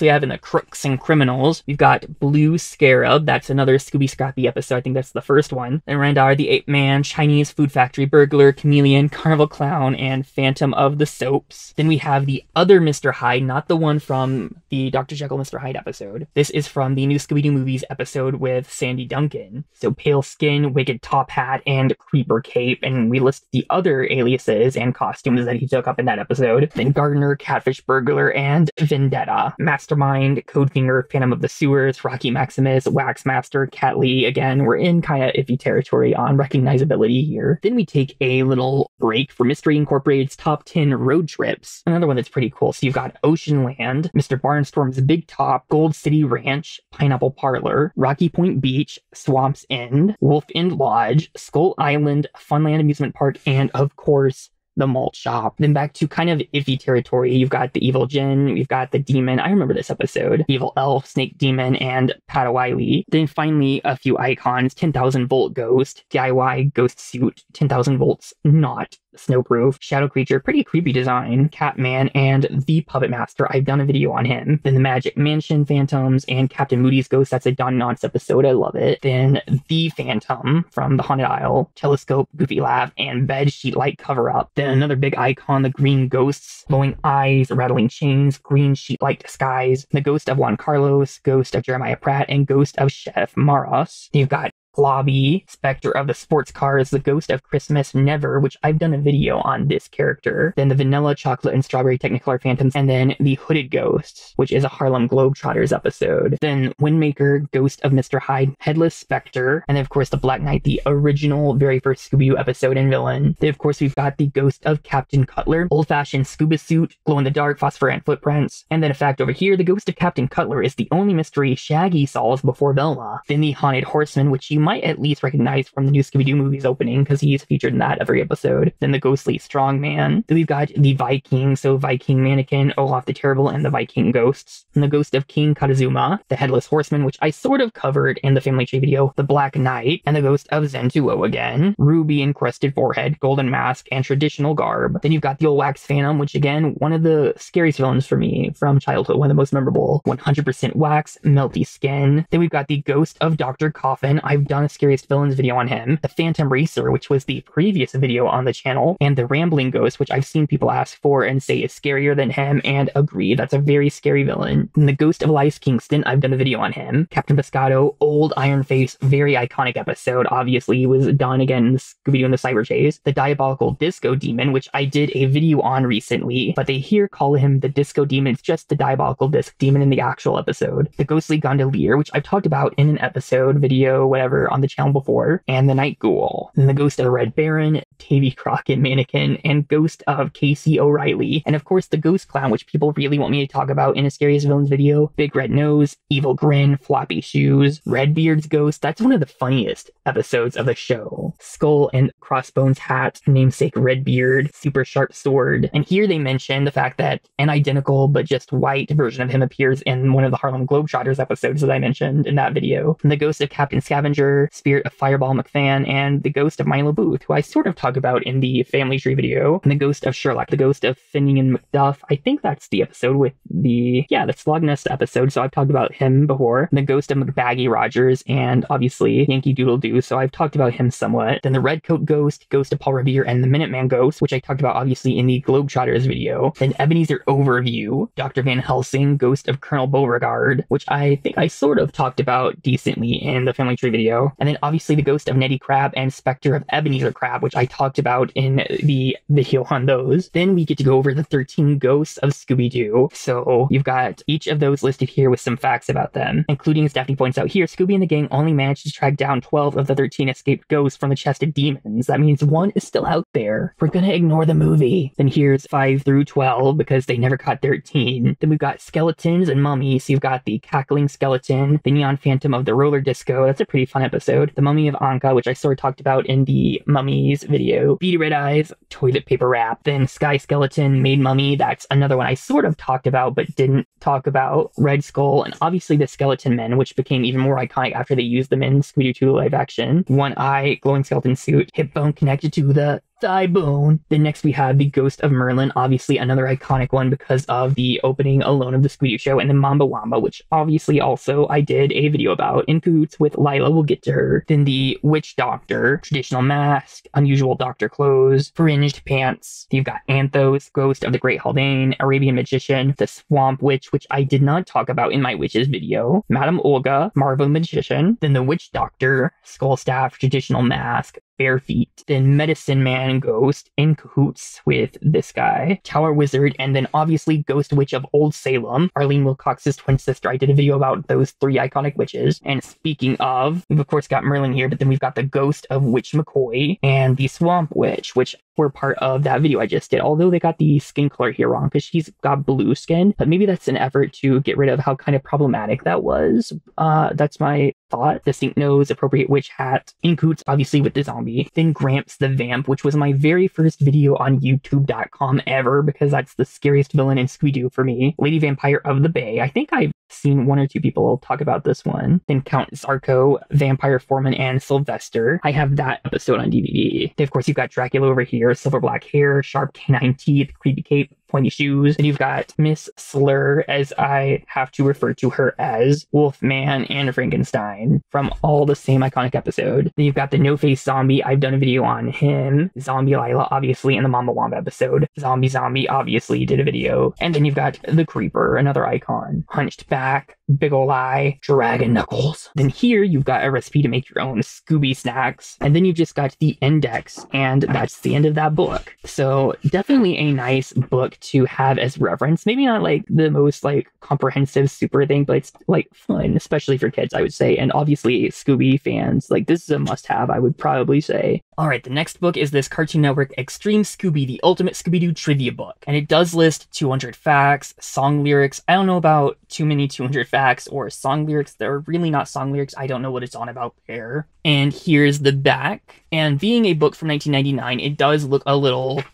we have in the crooks and criminals. We've got Blue Scarab. That's another Scooby Scrappy episode. I think that's the first one. Then Randar the Ape Man, Chinese Food Factory Burglar, Chameleon, Carnival Clown, and Phantom of the Soaps. Then we have the other Mister Hyde, not the one from the Doctor Jekyll Mister Hyde episode. This is from the new Scooby-Doo movies episode with Sandy Duncan. So pale skin, wicked top hat, and creeper cape, and we list the other aliases and costumes that he took up in that episode. Then Gardner, Catfish Burglar, and Vendetta. Mastermind, Codefinger, Phantom of the Sewers, Rocky Maximus, Waxmaster, Cat Lee. Again, we're in kind of iffy territory on recognizability here. Then we take a little break for Mystery Incorporated's top ten road trips. Another one that's pretty cool. So you've got Oceanland, Mister Barnstorm's Big Top, Gold City Ranch, Pineapple Parlor, Rocky Point Beach, Swamps End, Wolf End Lodge, Skull Island, Funland Amusement Park, and of course, the malt shop. Then back to kind of iffy territory. You've got the evil djinn, you've got the demon. I remember this episode. Evil elf, snake demon, and Patawili. Then finally, a few icons. ten thousand volt ghost, D I Y ghost suit, ten thousand volts not snowproof, shadow creature, pretty creepy design, Catman, and the puppet master. I've done a video on him. Then the Magic Mansion phantoms and Captain Moody's ghost. That's a Don Knotts episode. I love it. Then the phantom from the Haunted Isle, telescope, goofy laugh, and bed sheet light cover up. Then another big icon, the green ghosts, glowing eyes, rattling chains, green sheet-like disguise, the ghost of Juan Carlos, ghost of Jeremiah Pratt, and ghost of Chef Maros. You've got Blobby, Spectre of the Sports Car is the Ghost of Christmas Never, which I've done a video on this character. Then the Vanilla, Chocolate, and Strawberry Technicolor Phantoms, and then the Hooded Ghost, which is a Harlem Globetrotters episode. Then Windmaker, Ghost of Mister Hyde, Headless Spectre, and then of course the Black Knight, the original very first Scooby-Doo episode and villain. Then of course we've got the Ghost of Captain Cutler, Old Fashioned Scuba Suit, Glow in the Dark, Phosphorescent Footprints, and then a fact over here, the Ghost of Captain Cutler is the only mystery Shaggy solves before Velma. Then the Haunted Horseman, which you might at least recognize from the new Scooby-Doo movies opening because he's featured in that every episode. Then the Ghostly Strongman. Then we've got the Viking, so Viking Mannequin, Olaf the Terrible, and the Viking Ghosts. And the Ghost of King Katazuma, the Headless Horseman, which I sort of covered in the Family Tree video, the Black Knight, and the Ghost of Zentuo again, Ruby Encrusted Forehead, Golden Mask, and Traditional Garb. Then you've got the Old Wax Phantom, which again, one of the scariest villains for me from childhood, one of the most memorable, one hundred percent wax, melty skin. Then we've got the Ghost of Doctor Coffin. I've done a Scariest Villains video on him, the Phantom Racer, which was the previous video on the channel, and the Rambling Ghost, which I've seen people ask for and say is scarier than him, and agree, that's a very scary villain. And the Ghost of Elias Kingston, I've done a video on him. Captain Pescado, Old Iron Face, very iconic episode, obviously, was done again in Scooby-Doo and the Cyber Chase. The Diabolical Disco Demon, which I did a video on recently, but they here call him the Disco Demon, it's just the Diabolical Disc Demon in the actual episode. The Ghostly Gondolier, which I've talked about in an episode, video, whatever, on the channel before, and the Night Ghoul. Then the Ghost of the Red Baron, Davy Crockett Mannequin, and Ghost of Casey O'Reilly. And of course the Ghost Clown, which people really want me to talk about in a Scariest Villains video. Big Red Nose, Evil Grin, Floppy Shoes, Redbeard's Ghost, that's one of the funniest episodes of the show. Skull and Crossbones Hat, Namesake Redbeard, Super Sharp Sword. And here they mention the fact that an identical but just white version of him appears in one of the Harlem Globetrotters episodes that I mentioned in that video. And the Ghost of Captain Scavenger, Spirit of Fireball McFan, and the Ghost of Milo Booth, who I sort of talk about in the Family Tree video, and the Ghost of Sherlock, the Ghost of Finian McDuff. I think that's the episode with the, yeah, the Slognest episode, so I've talked about him before. And the Ghost of McBaggy Rogers, and obviously Yankee Doodle Doo, so I've talked about him somewhat. Then the Redcoat Ghost, Ghost of Paul Revere, and the Minuteman Ghost, which I talked about obviously in the Globetrotters video. Then Ebenezer Overview, Doctor Van Helsing, Ghost of Colonel Beauregard, which I think I sort of talked about decently in the Family Tree video. And then obviously the Ghost of Nettie Crab and Spectre of Ebenezer Crab, which I talked about in the video on those. Then we get to go over the thirteen Ghosts of Scooby-Doo. So you've got each of those listed here with some facts about them, including, as Daphne points out here, Scooby and the gang only managed to track down twelve of the thirteen escaped ghosts from the chest of demons. That means one is still out there. We're gonna ignore the movie. Then here's five through twelve because they never caught thirteen. Then we've got skeletons and mummies. You've got the Cackling Skeleton, the Neon Phantom of the Roller Disco. That's a pretty fun episode. The Mummy of Anka, which I sort of talked about in the Mummies video. Beady Red Eyes, Toilet Paper Wrap. Then Sky Skeleton, Maid Mummy. That's another one I sort of talked about but didn't talk about. Red Skull, and obviously the Skeleton Men, which became even more iconic after they used them in Scooby-Doo two live action. One Eye, Glowing Skeleton Suit, Hip Bone connected to the thigh bone. Then next we have the Ghost of Merlin, obviously another iconic one because of the opening alone of the Scooby-Doo show, and the Mamba Wamba, which obviously also I did a video about in cahoots with Lila, we'll get to her. Then the Witch Doctor, Traditional Mask, Unusual Doctor Clothes, Fringed Pants. You've got Anthos, Ghost of the Great Haldane, Arabian Magician, the Swamp Witch, which I did not talk about in my Witches video, Madame Olga, Marvel Magician, then the Witch Doctor, Skull Staff, Traditional Mask, Bare Feet, then Medicine Man Ghost, in cahoots with this guy, Tower Wizard, and then obviously Ghost Witch of Old Salem, Arlene Wilcox's twin sister. I did a video about those three iconic witches. And speaking of, we've of course got Merlin here, but then we've got the Ghost of Witch McCoy and the Swamp Witch, which were part of that video I just did, although they got the skin color here wrong because she's got blue skin, but maybe that's an effort to get rid of how kind of problematic that was. Uh, that's my thought. Distinct nose, appropriate witch hat, in cahoots obviously with the zombie. Then Gramps the Vamp, which was my very first video on YouTube dot com ever because that's the scariest villain in Scooby-Doo for me. Lady Vampire of the Bay. I think I've seen one or two people talk about this one. Then Count Zarko, Vampire Foreman, and Sylvester. I have that episode on D V D. Then of course you've got Dracula over here, silver black hair, sharp canine teeth, creepy cape, pointy shoes. And you've got Miss Slur, as I have to refer to her as, Wolfman and Frankenstein from all the same iconic episode. Then you've got the no-face zombie. I've done a video on him. Zombie Lila, obviously, in the Mama Wamba episode. Zombie Zombie, obviously, did a video. And then you've got the Creeper, another icon. Hunched back, big ol' eye, Dragon Knuckles. Then here you've got a recipe to make your own Scooby snacks. And then you've just got the index, and that's the end of that book. So definitely a nice book to have as reference. Maybe not like the most like comprehensive super thing, but it's like fun, especially for kids, I would say. And obviously Scooby fans, like this is a must have, I would probably say. All right, the next book is this Cartoon Network Extreme Scooby, The Ultimate Scooby-Doo Trivia Book. And it does list two hundred facts, song lyrics. I don't know about too many two hundred facts or song lyrics. They're really not song lyrics. I don't know what it's on about there. And here's the back. And being a book from nineteen ninety-nine, it does look a little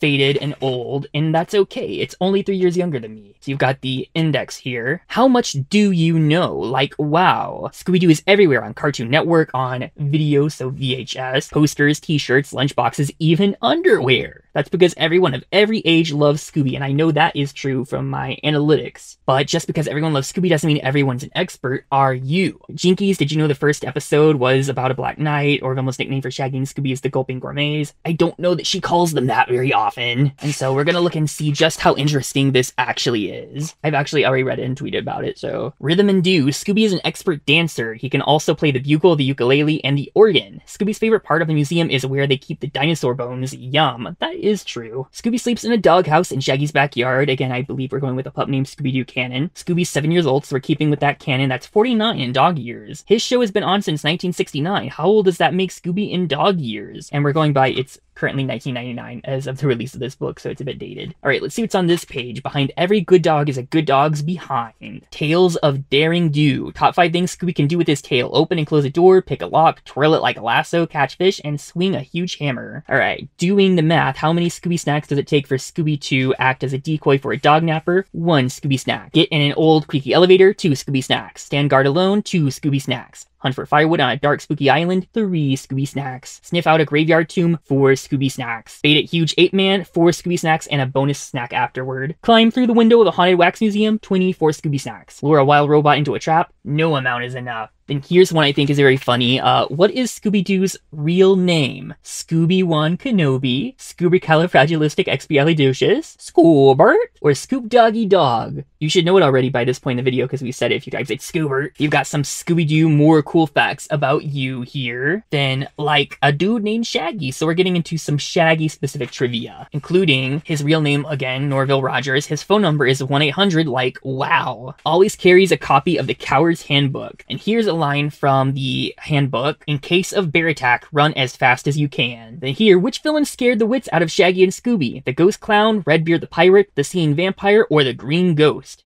faded and old, and that's okay. It's only three years younger than me. So you've got the index here. How much do you know? Like, wow. Scooby-Doo is everywhere on Cartoon Network, on video, so V H S, posters, t-shirts, lunchboxes, even underwear. That's because everyone of every age loves Scooby, and I know that is true from my analytics. But just because everyone loves Scooby doesn't mean everyone's an expert, are you? Jinkies, did you know the first episode was about a black knight, or Velma's nickname for Shaggy and Scooby is the Gulping Gourmets? I don't know that she calls them that very often. Often. And so we're gonna look and see just how interesting this actually is. I've actually already read it and tweeted about it, so. Rhythm and do. Scooby is an expert dancer. He can also play the bugle, the ukulele, and the organ. Scooby's favorite part of the museum is where they keep the dinosaur bones. Yum. That is true. Scooby sleeps in a doghouse in Shaggy's backyard. Again, I believe we're going with a pup named Scooby-Doo Cannon. Scooby's seven years old, so we're keeping with that Cannon. That's forty-nine in dog years. His show has been on since nineteen sixty-nine. How old does that make Scooby in dog years? And we're going by its currently nineteen ninety-nine as of the release of this book, so it's a bit dated. All right, let's see what's on this page. Behind every good dog is a good dog's behind. Tales of daring do. Top five things Scooby can do with his tail. Open and close a door, pick a lock, twirl it like a lasso, catch fish, and swing a huge hammer. All right, doing the math. How many Scooby snacks does it take for Scooby to act as a decoy for a dog napper? One Scooby snack. Get in an old creaky elevator. Two Scooby snacks. Stand guard alone. Two Scooby snacks. Hunt for firewood on a dark, spooky island, three Scooby snacks. Sniff out a graveyard tomb, four Scooby snacks. Bait at huge ape man, four Scooby snacks, and a bonus snack afterward. Climb through the window of the haunted wax museum, twenty-four Scooby snacks. Lure a wild robot into a trap, no amount is enough. Then here's one I think is very funny. Uh, what is Scooby-Doo's real name? Scooby-Wan Kenobi, Scooby-Califragilisticexpialidocious, Scoobert, or Scoop Doggy Dog? You should know it already by this point in the video because we said it if you typed it Scoobert. You've got some Scooby-Doo more cool facts about you here than like a dude named Shaggy. So we're getting into some Shaggy specific trivia, including his real name again, Norville Rogers. His phone number is one eight hundred like wow. Always carries a copy of the Coward's Handbook. And here's a line from the handbook. In case of bear attack, run as fast as you can. Then here, which villain scared the wits out of Shaggy and Scooby? The Ghost Clown, Redbeard the Pirate, the Singing Vampire, or the Green Ghost?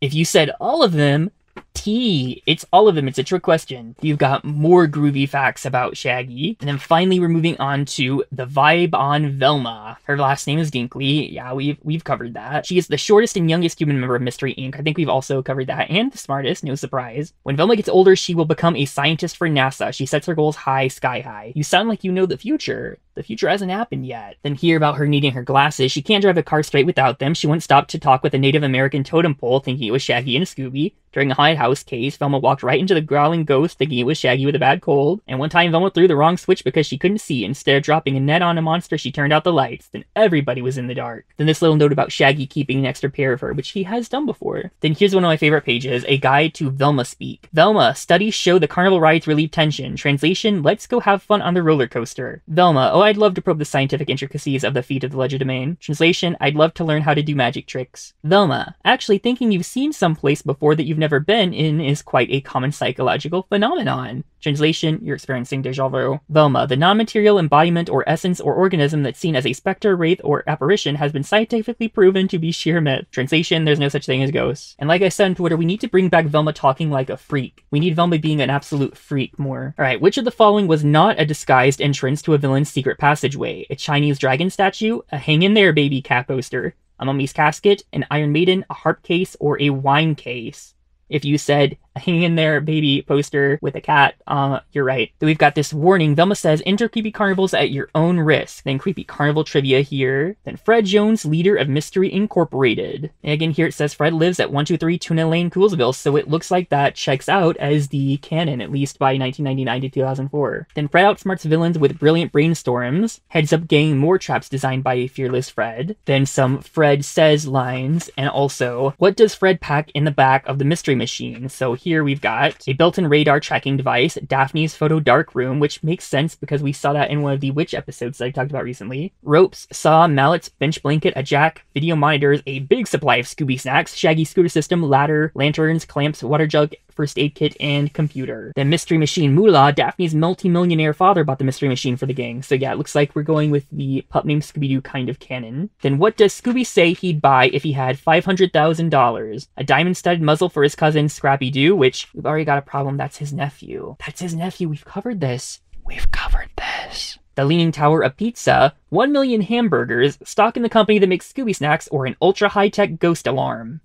If you said all of them, T. It's all of them. It's a trick question. You've got more groovy facts about Shaggy. And then finally, we're moving on to the vibe on Velma. Her last name is Dinkley. Yeah, we've we've covered that. She is the shortest and youngest human member of Mystery Incorporated. I think we've also covered that. And the smartest, no surprise. When Velma gets older, she will become a scientist for NASA. She sets her goals high, sky high. You sound like you know the future. The future hasn't happened yet. Then hear about her needing her glasses. She can't drive a car straight without them. She once stopped to talk with a Native American totem pole, thinking it was Shaggy and Scooby. During a haunted house case, Velma walked right into the growling ghost, thinking it was Shaggy with a bad cold. And one time, Velma threw the wrong switch because she couldn't see. Instead of dropping a net on a monster, she turned out the lights. Then everybody was in the dark. Then this little note about Shaggy keeping an extra pair of her, which he has done before. Then here's one of my favorite pages, a guide to Velma speak. Velma, studies show the carnival rides relieve tension. Translation, let's go have fun on the roller coaster. Velma, oh, I'd love to probe the scientific intricacies of the feat of the legerdemain. Translation, I'd love to learn how to do magic tricks. Velma, actually thinking you've seen someplace before that you've never been in is quite a common psychological phenomenon. Translation, you're experiencing deja vu. Velma, the non-material embodiment or essence or organism that's seen as a specter, wraith, or apparition has been scientifically proven to be sheer myth. Translation, there's no such thing as ghosts. And like I said on Twitter, we need to bring back Velma talking like a freak. We need Velma being an absolute freak more. Alright, which of the following was not a disguised entrance to a villain's secret passageway? A Chinese dragon statue? A hang in there baby cat poster? A mummy's casket? An Iron Maiden? A harp case? Or a wine case? If you said hang in there, baby poster with a cat. Uh, you're right. Then we've got this warning. Velma says, enter creepy carnivals at your own risk. Then creepy carnival trivia here. Then Fred Jones, leader of Mystery Incorporated. And again, here it says Fred lives at one two three Tuna Lane, Coolsville. So it looks like that checks out as the canon, at least by nineteen ninety-nine to two thousand four. Then Fred outsmarts villains with brilliant brainstorms. Heads up gang, more traps designed by fearless Fred. Then some Fred says lines. And also, what does Fred pack in the back of the mystery machine? So here we've got a built-in radar tracking device, Daphne's photo dark room, which makes sense because we saw that in one of the witch episodes that I talked about recently. Ropes, saw, mallets, bench blanket, a jack, video monitors, a big supply of Scooby snacks, Shaggy scooter system, ladder, lanterns, clamps, water jug, first aid kit, and computer. The mystery machine Moolah, Daphne's multi-millionaire father bought the mystery machine for the gang. So yeah, it looks like we're going with the pup named Scooby-Doo kind of canon. Then what does Scooby say he'd buy if he had five hundred thousand dollars? A diamond-studded muzzle for his cousin Scrappy-Doo, which we've already got a problem. That's his nephew. That's his nephew. We've covered this. We've covered this. The Leaning Tower of Pizza, one million hamburgers, stock in the company that makes Scooby snacks, or an ultra-high-tech ghost alarm.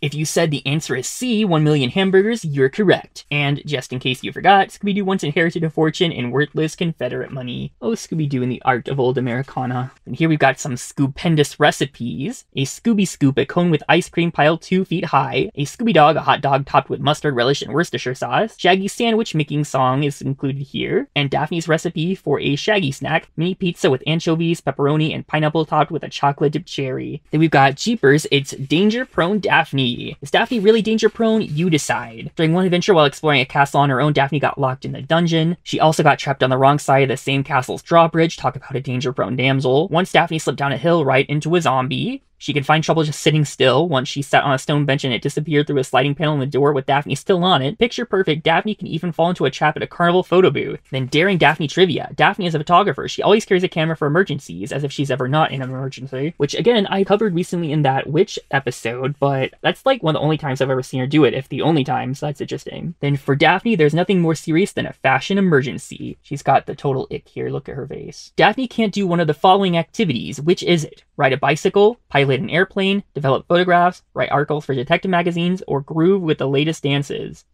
If you said the answer is C, one million hamburgers, you're correct. And just in case you forgot, Scooby-Doo once inherited a fortune in worthless Confederate money. Oh, Scooby-Doo and the art of old Americana. And here we've got some scoopendous recipes. A Scooby Scoop, a cone with ice cream piled two feet high. A Scooby Dog, a hot dog topped with mustard, relish, and Worcestershire sauce. Shaggy's sandwich making song is included here. And Daphne's recipe for a Shaggy snack, mini pizza with anchovies, pepperoni, and pineapple topped with a chocolate-dipped cherry. Then we've got Jeepers, it's danger-prone Daphne. Is Daphne really danger-prone? You decide. During one adventure while exploring a castle on her own, Daphne got locked in the dungeon. She also got trapped on the wrong side of the same castle's drawbridge. Talk about a danger-prone damsel. Once Daphne slipped down a hill right into a zombie. She could find trouble just sitting still. Once she sat on a stone bench and it disappeared through a sliding panel in the door with Daphne still on it. Picture perfect, Daphne can even fall into a trap at a carnival photo booth. Then daring Daphne trivia. Daphne is a photographer. She always carries a camera for emergencies, as if she's ever not in an emergency. Which again, I covered recently in that witch episode, but that's like one of the only times I've ever seen her do it, if the only time, so that's interesting. Then for Daphne, there's nothing more serious than a fashion emergency. She's got the total ick here, look at her face. Daphne can't do one of the following activities, which is it? Ride a bicycle, pilot an airplane, develop photographs, write articles for detective magazines, or groove with the latest dances.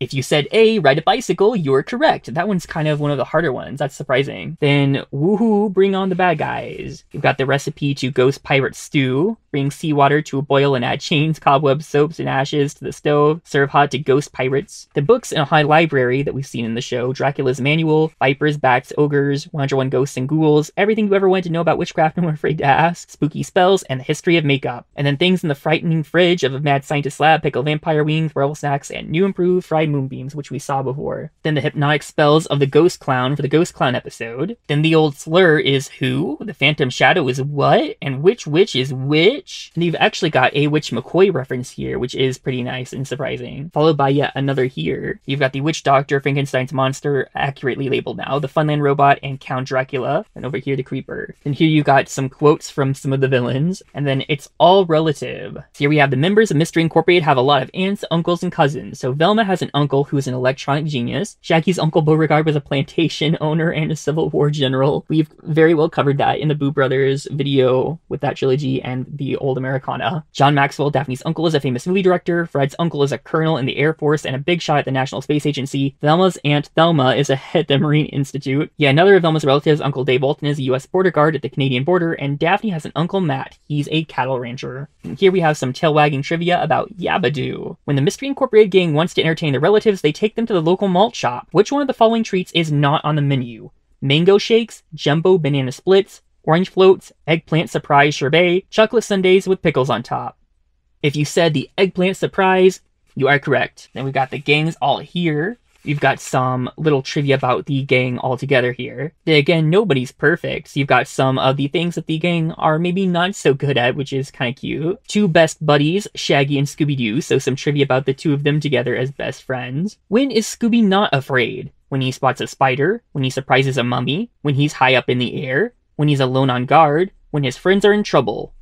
If you said A, ride a bicycle, you're correct. That one's kind of one of the harder ones. That's surprising. Then, woohoo, bring on the bad guys. You've got the recipe to ghost pirate stew. Bring seawater to a boil and add chains, cobwebs, soaps, and ashes to the stove. Serve hot to ghost pirates. The books in a high library that we've seen in the show. Dracula's Manual, Vipers, Bats, Ogres, one hundred one Ghosts and Ghouls. Everything you ever wanted to know about witchcraft and were afraid to ask. Spooky spells and the history of makeup. And then things in the frightening fridge of a mad scientist lab. Pickle vampire wings, werewolf snacks, and new improved fried moonbeams, which we saw before. Then the hypnotic spells of the ghost clown for the ghost clown episode. Then the old slur is who, the phantom shadow is what, and which witch is which. And you've actually got a Witch McCoy reference here, which is pretty nice and surprising, followed by yet another here. You've got the witch doctor, Frankenstein's monster, accurately labeled now, the Funland robot, and Count Dracula, and over here the creeper. And here you got some quotes from some of the villains, and then it's all relative. So here we have the members of Mystery Incorporated have a lot of aunts, uncles, and cousins. So Velma has an uncle who is an electronic genius. Shaggy's uncle Beauregard was a plantation owner and a Civil War general. We've very well covered that in the Boo Brothers video with that trilogy and the old Americana. John Maxwell, Daphne's uncle, is a famous movie director. Fred's uncle is a colonel in the Air Force and a big shot at the National Space Agency. Velma's aunt Thelma is a head at the Marine Institute. Yeah, another of Velma's relatives, Uncle Dave Walton, is a U S border guard at the Canadian border, and Daphne has an uncle Matt. He's a cattle rancher. And here we have some tail-wagging trivia about Yabadoo. When the Mystery Incorporated gang wants to entertain the relatives, they take them to the local malt shop. Which one of the following treats is not on the menu? Mango shakes, jumbo banana splits, orange floats, eggplant surprise sherbet, chocolate sundaes with pickles on top. If you said the eggplant surprise, you are correct. Then we've got the gangs all here. You've got some little trivia about the gang all together here. Then again, nobody's perfect. So you've got some of the things that the gang are maybe not so good at, which is kind of cute. Two best buddies, Shaggy and Scooby-Doo. So some trivia about the two of them together as best friends. When is Scooby not afraid? When he spots a spider, when he surprises a mummy, when he's high up in the air, when he's alone on guard, when his friends are in trouble.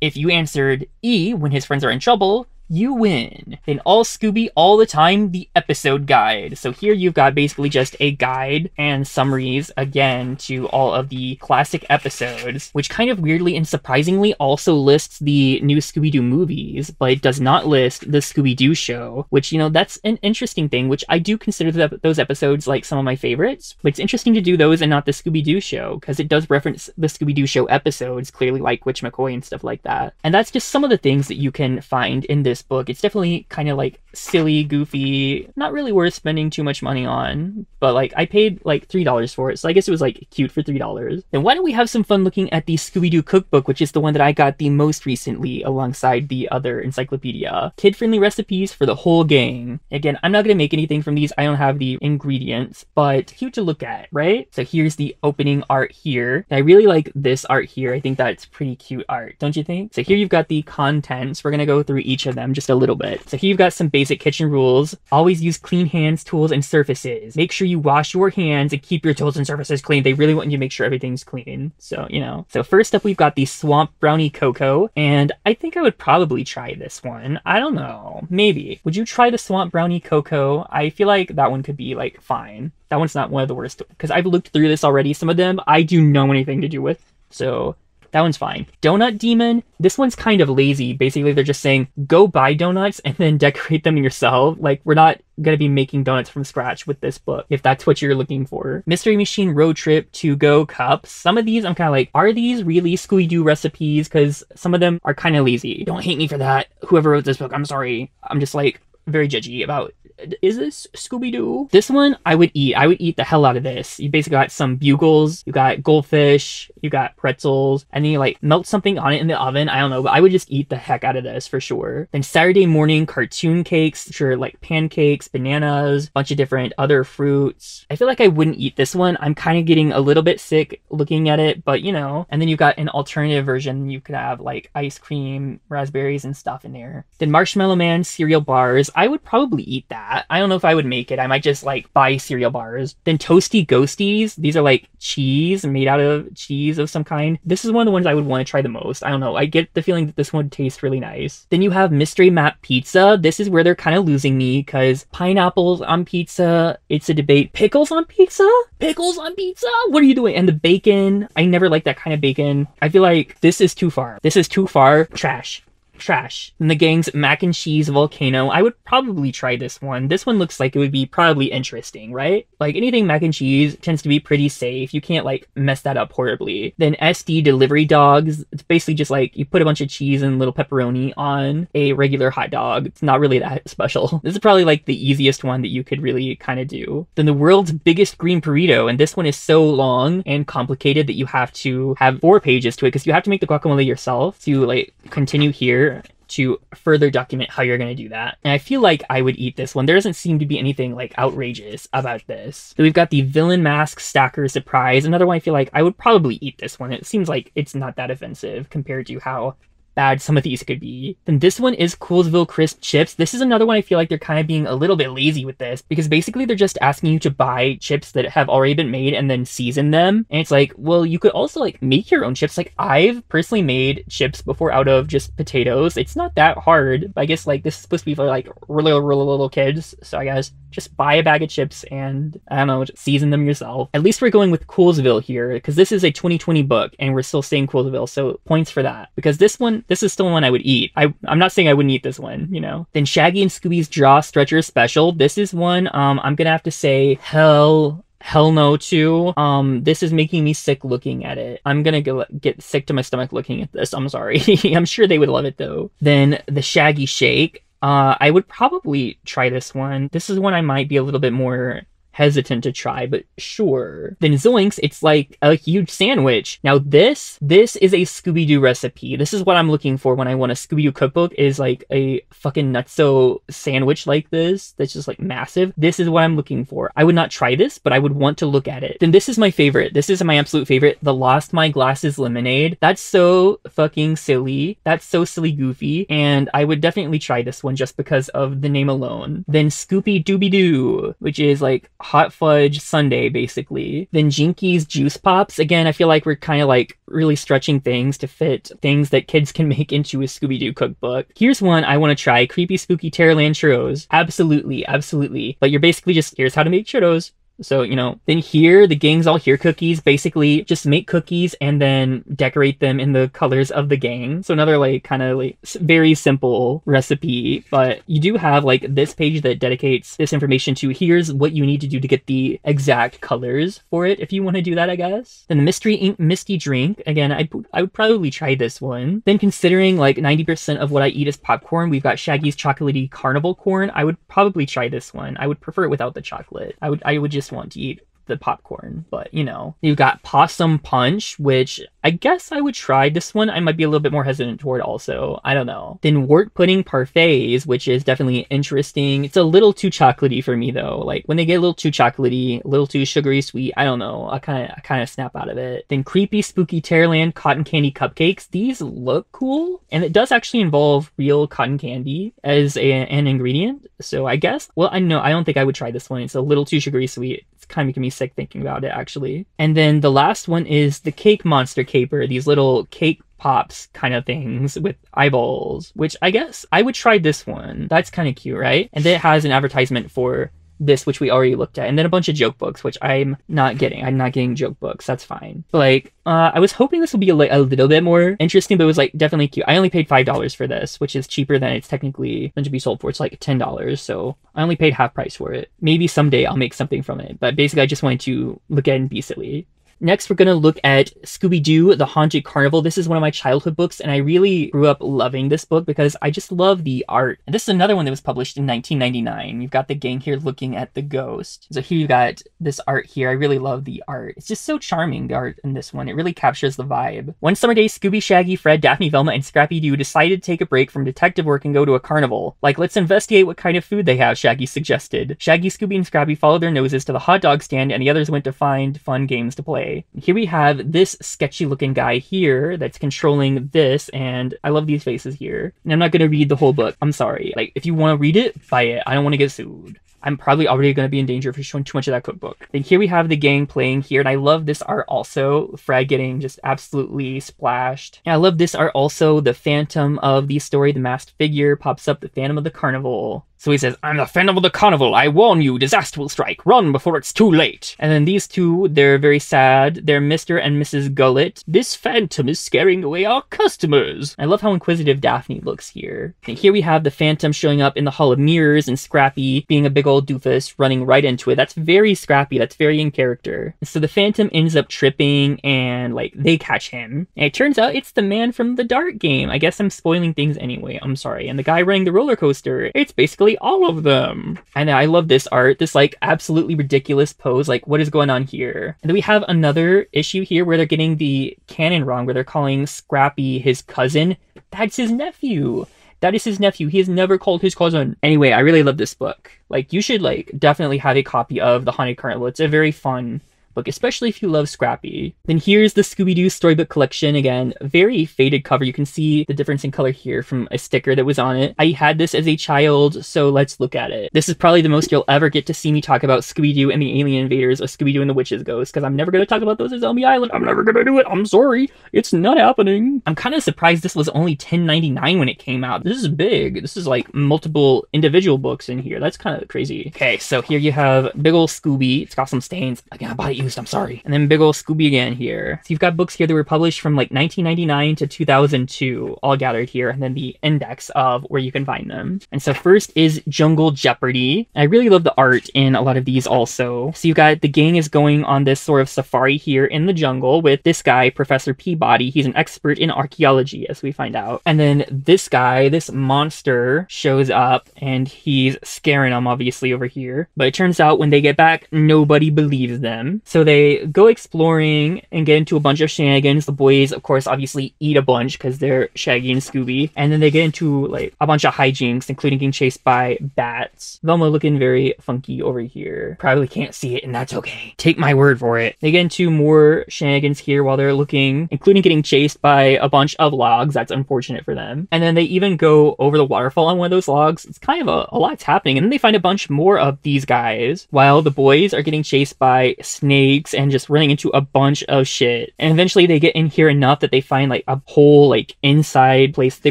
If you answered E, when his friends are in trouble, you win an All Scooby All the Time, the episode guide. So here you've got basically just a guide and summaries again to all of the classic episodes, which kind of weirdly and surprisingly also lists the new Scooby-Doo movies, but it does not list the Scooby-Doo show, which, you know, that's an interesting thing, which I do consider the, those episodes like some of my favorites, but it's interesting to do those and not the Scooby-Doo show, because it does reference the Scooby-Doo show episodes, clearly like Witch McCoy and stuff like that. And that's just some of the things that you can find in this book. It's definitely kind of like silly, goofy, not really worth spending too much money on, but like I paid like three dollars for it, so I guess it was like cute for three dollars. Then why don't we have some fun looking at the Scooby-Doo Cookbook, which is the one that I got the most recently alongside the other encyclopedia. Kid-friendly recipes for the whole gang. Again, I'm not going to make anything from these. I don't have the ingredients, but cute to look at, right? So here's the opening art here. I really like this art here. I think that's pretty cute art, don't you think? So here you've got the contents. We're going to go through each of them just a little bit. So here you've got some basic kitchen rules. Always use clean hands, tools, and surfaces. Make sure you wash your hands and keep your tools and surfaces clean. They really want you to make sure everything's clean. So, you know. So first up, we've got the Swamp Brownie Cocoa, and I think I would probably try this one. I don't know. Maybe. Would you try the Swamp Brownie Cocoa? I feel like that one could be, like, fine. That one's not one of the worst, because I've looked through this already. Some of them I do know anything to do with, so that one's fine. Donut Demon. This one's kind of lazy. Basically, they're just saying, go buy donuts and then decorate them yourself. Like, we're not going to be making donuts from scratch with this book, if that's what you're looking for. Mystery Machine Road Trip to-go cups. Some of these, I'm kind of like, are these really Scooby-Doo recipes? Because some of them are kind of lazy. Don't hate me for that. Whoever wrote this book, I'm sorry. I'm just, like, very judgy about, is this Scooby-Doo? This one I would eat. I would eat the hell out of this. You basically got some bugles, you got goldfish, you got pretzels, and then you like melt something on it in the oven. I don't know, but I would just eat the heck out of this for sure. Then Saturday morning cartoon cakes, which are like pancakes, bananas, bunch of different other fruits. I feel like I wouldn't eat this one. I'm kind of getting a little bit sick looking at it, but you know. And then you've got an alternative version. You could have like ice cream, raspberries, and stuff in there. Then Marshmallow Man cereal bars. I would probably eat that. I don't know if I would make it. I might just like buy cereal bars. Then Toasty Ghosties. These are like cheese made out of cheese of some kind. This is one of the ones I would want to try the most. I don't know. I get the feeling that this one tastes really nice. Then you have Mystery Map Pizza. This is where they're kind of losing me because pineapples on pizza, it's a debate. Pickles on pizza? Pickles on pizza? What are you doing? And the bacon. I never like that kind of bacon. I feel like this is too far. This is too far. Trash. Trash. And the gang's mac and cheese volcano. I would probably try this one. This one looks like it would be probably interesting, right? Like anything mac and cheese tends to be pretty safe. You can't like mess that up horribly. Then S D delivery dogs. It's basically just like you put a bunch of cheese and little pepperoni on a regular hot dog. It's not really that special. This is probably like the easiest one that you could really kind of do. Then the world's biggest green burrito. And this one is so long and complicated that you have to have four pages to it because you have to make the guacamole yourself to like continue here to further document how you're going to do that. And I feel like I would eat this one. There doesn't seem to be anything like outrageous about this. So we've got the Villain Mask Stacker Surprise. Another one I feel like I would probably eat this one. It seems like it's not that offensive compared to how bad some of these could be. Then this one is Coolsville Crisp Chips. This is another one I feel like they're kind of being a little bit lazy with this because basically they're just asking you to buy chips that have already been made and then season them. And it's like, well, you could also like make your own chips. Like I've personally made chips before out of just potatoes. It's not that hard. I guess like this is supposed to be for like really, really little kids. So I guess just buy a bag of chips and I don't know, just season them yourself. At least we're going with Coolsville here because this is a twenty twenty book and we're still saying Coolsville. So points for that because this one, this is still one I would eat. I, I'm not saying I wouldn't eat this one, you know. Then Shaggy and Scooby's Jaw Stretcher Special. This is one um, I'm going to have to say hell, hell no to. Um, this is making me sick looking at it. I'm going to get sick to my stomach looking at this. I'm sorry. I'm sure they would love it though. Then the Shaggy Shake. Uh, I would probably try this one. This is one I might be a little bit more hesitant to try, but sure. Then Zoinks, it's like a huge sandwich. Now this, this is a Scooby-Doo recipe. This is what I'm looking for when I want a Scooby-Doo cookbook, is like a fucking nutso sandwich like this that's just like massive. This is what I'm looking for. I would not try this, but I would want to look at it. Then this is my favorite. This is my absolute favorite. The Lost My Glasses Lemonade. That's so fucking silly. That's so silly goofy. And I would definitely try this one just because of the name alone. Then Scoopy Dooby Doo, which is like hot fudge sundae, basically. Then Jinkies Juice Pops. Again, I feel like we're kind of like really stretching things to fit things that kids can make into a Scooby-Doo cookbook. Here's one I want to try. Creepy Spooky Terrorland Churros. Absolutely, absolutely. But you're basically just, here's how to make churros. So, you know, then here, the Gang's All Here cookies, basically just make cookies and then decorate them in the colors of the gang. So another like kind of like very simple recipe, but you do have like this page that dedicates this information to here's what you need to do to get the exact colors for it, if you want to do that, I guess. Then the Mystery Ink Misty Drink. Again, I, I would probably try this one. Then considering like ninety percent of what I eat is popcorn, we've got Shaggy's Chocolatey Carnival Corn. I would probably try this one. I would prefer it without the chocolate. I would, I would just want to eat the popcorn, but you know, you've got Possum Punch, which I guess I would try this one. I might be a little bit more hesitant toward also. I don't know. Then Wort Pudding Parfaits, which is definitely interesting. It's a little too chocolatey for me though. Like when they get a little too chocolatey, a little too sugary sweet, I don't know. I kind of I kind of snap out of it. Then Creepy Spooky Terrorland Cotton Candy Cupcakes. These look cool, and it does actually involve real cotton candy as a, an ingredient. So I guess, well, I know, I don't think I would try this one. It's a little too sugary sweet. It's kind of making me sick thinking about it, actually. And then the last one is the Cake Monster Caper, these little cake pops kind of things with eyeballs, which I guess I would try this one. That's kind of cute, right? And then it has an advertisement for this, which we already looked at, and then a bunch of joke books, which I'm not getting. I'm not getting joke books. That's fine. But like, uh, I was hoping this would be a, a little bit more interesting, but it was like definitely cute. I only paid five dollars for this, which is cheaper than it's technically meant to be sold for. It's like ten dollars. So I only paid half price for it. Maybe someday I'll make something from it, but basically I just wanted to look at it and be silly. Next, we're going to look at Scooby-Doo, The Haunted Carnival. This is one of my childhood books, and I really grew up loving this book because I just love the art. And this is another one that was published in nineteen ninety-nine. You've got the gang here looking at the ghost. So here you've got this art here. I really love the art. It's just so charming, the art in this one. It really captures the vibe. One summer day, Scooby, Shaggy, Fred, Daphne, Velma, and Scrappy-Doo decided to take a break from detective work and go to a carnival. Like, let's investigate what kind of food they have, Shaggy suggested. Shaggy, Scooby, and Scrappy followed their noses to the hot dog stand, and the others went to find fun games to play. Here we have this sketchy looking guy here that's controlling this, and I love these faces here. And I'm not going to read the whole book. I'm sorry. Like, if you want to read it, buy it. I don't want to get sued. I'm probably already going to be in danger for showing too much of that cookbook. Then here we have the gang playing here, and I love this art also. Fred getting just absolutely splashed. And I love this art also. The phantom of the story, the masked figure, pops up, the phantom of the carnival. So he says, I'm the phantom of the carnival. I warn you, disaster will strike. Run before it's too late. And then these two, they're very sad. They're Mister and Missus Gullet. This phantom is scaring away our customers. I love how inquisitive Daphne looks here. And here we have the phantom showing up in the Hall of Mirrors, and Scrappy being a big old doofus running right into it. That's very Scrappy. That's very in character. So the phantom ends up tripping, and like they catch him. And it turns out it's the man from the dart game. I guess I'm spoiling things anyway. I'm sorry. And the guy running the roller coaster. It's basically all of them. And I love this art, this like absolutely ridiculous pose. Like, what is going on here? And then we have another issue here where they're getting the canon wrong, where they're calling Scrappy his cousin. That's his nephew. That is his nephew. He has never called his cousin. Anyway, I really love this book. Like, you should like definitely have a copy of The Haunted Carnival. It's a very fun book, especially if you love Scrappy. Then here's the Scooby-Doo Storybook Collection. Again, very faded cover. You can see the difference in color here from a sticker that was on it. I had this as a child, so let's look at it. This is probably the most you'll ever get to see me talk about Scooby-Doo and the Alien Invaders or Scooby-Doo and the Witch's Ghost, because I'm never going to talk about those as Zombie Island. I'm never going to do it. I'm sorry. It's not happening. I'm kind of surprised this was only ten ninety-nine when it came out. This is big. This is like multiple individual books in here. That's kind of crazy. Okay, so here you have big ol' Scooby. It's got some stains. Again, I bought it used, I'm sorry. And then big ol' Scooby again here. So you've got books here that were published from like nineteen ninety-nine to two thousand two, all gathered here, and then the index of where you can find them. And so first is Jungle Jeopardy. I really love the art in a lot of these also. So you've got the gang is going on this sort of safari here in the jungle with this guy, Professor Peabody. He's an expert in archaeology, as we find out. And then this guy, this monster, shows up, and he's scaring them obviously over here. But it turns out when they get back, nobody believes them. So they go exploring and get into a bunch of shenanigans. The boys, of course, obviously eat a bunch because they're Shaggy and Scooby. And then they get into like a bunch of hijinks, including getting chased by bats. Velma looking very funky over here. Probably can't see it, and that's okay. Take my word for it. They get into more shenanigans here while they're looking, including getting chased by a bunch of logs. That's unfortunate for them. And then they even go over the waterfall on one of those logs. It's kind of a, a lot's happening. And then they find a bunch more of these guys while the boys are getting chased by snakes and just running into a bunch of shit. And eventually they get in here enough that they find like a whole like inside place they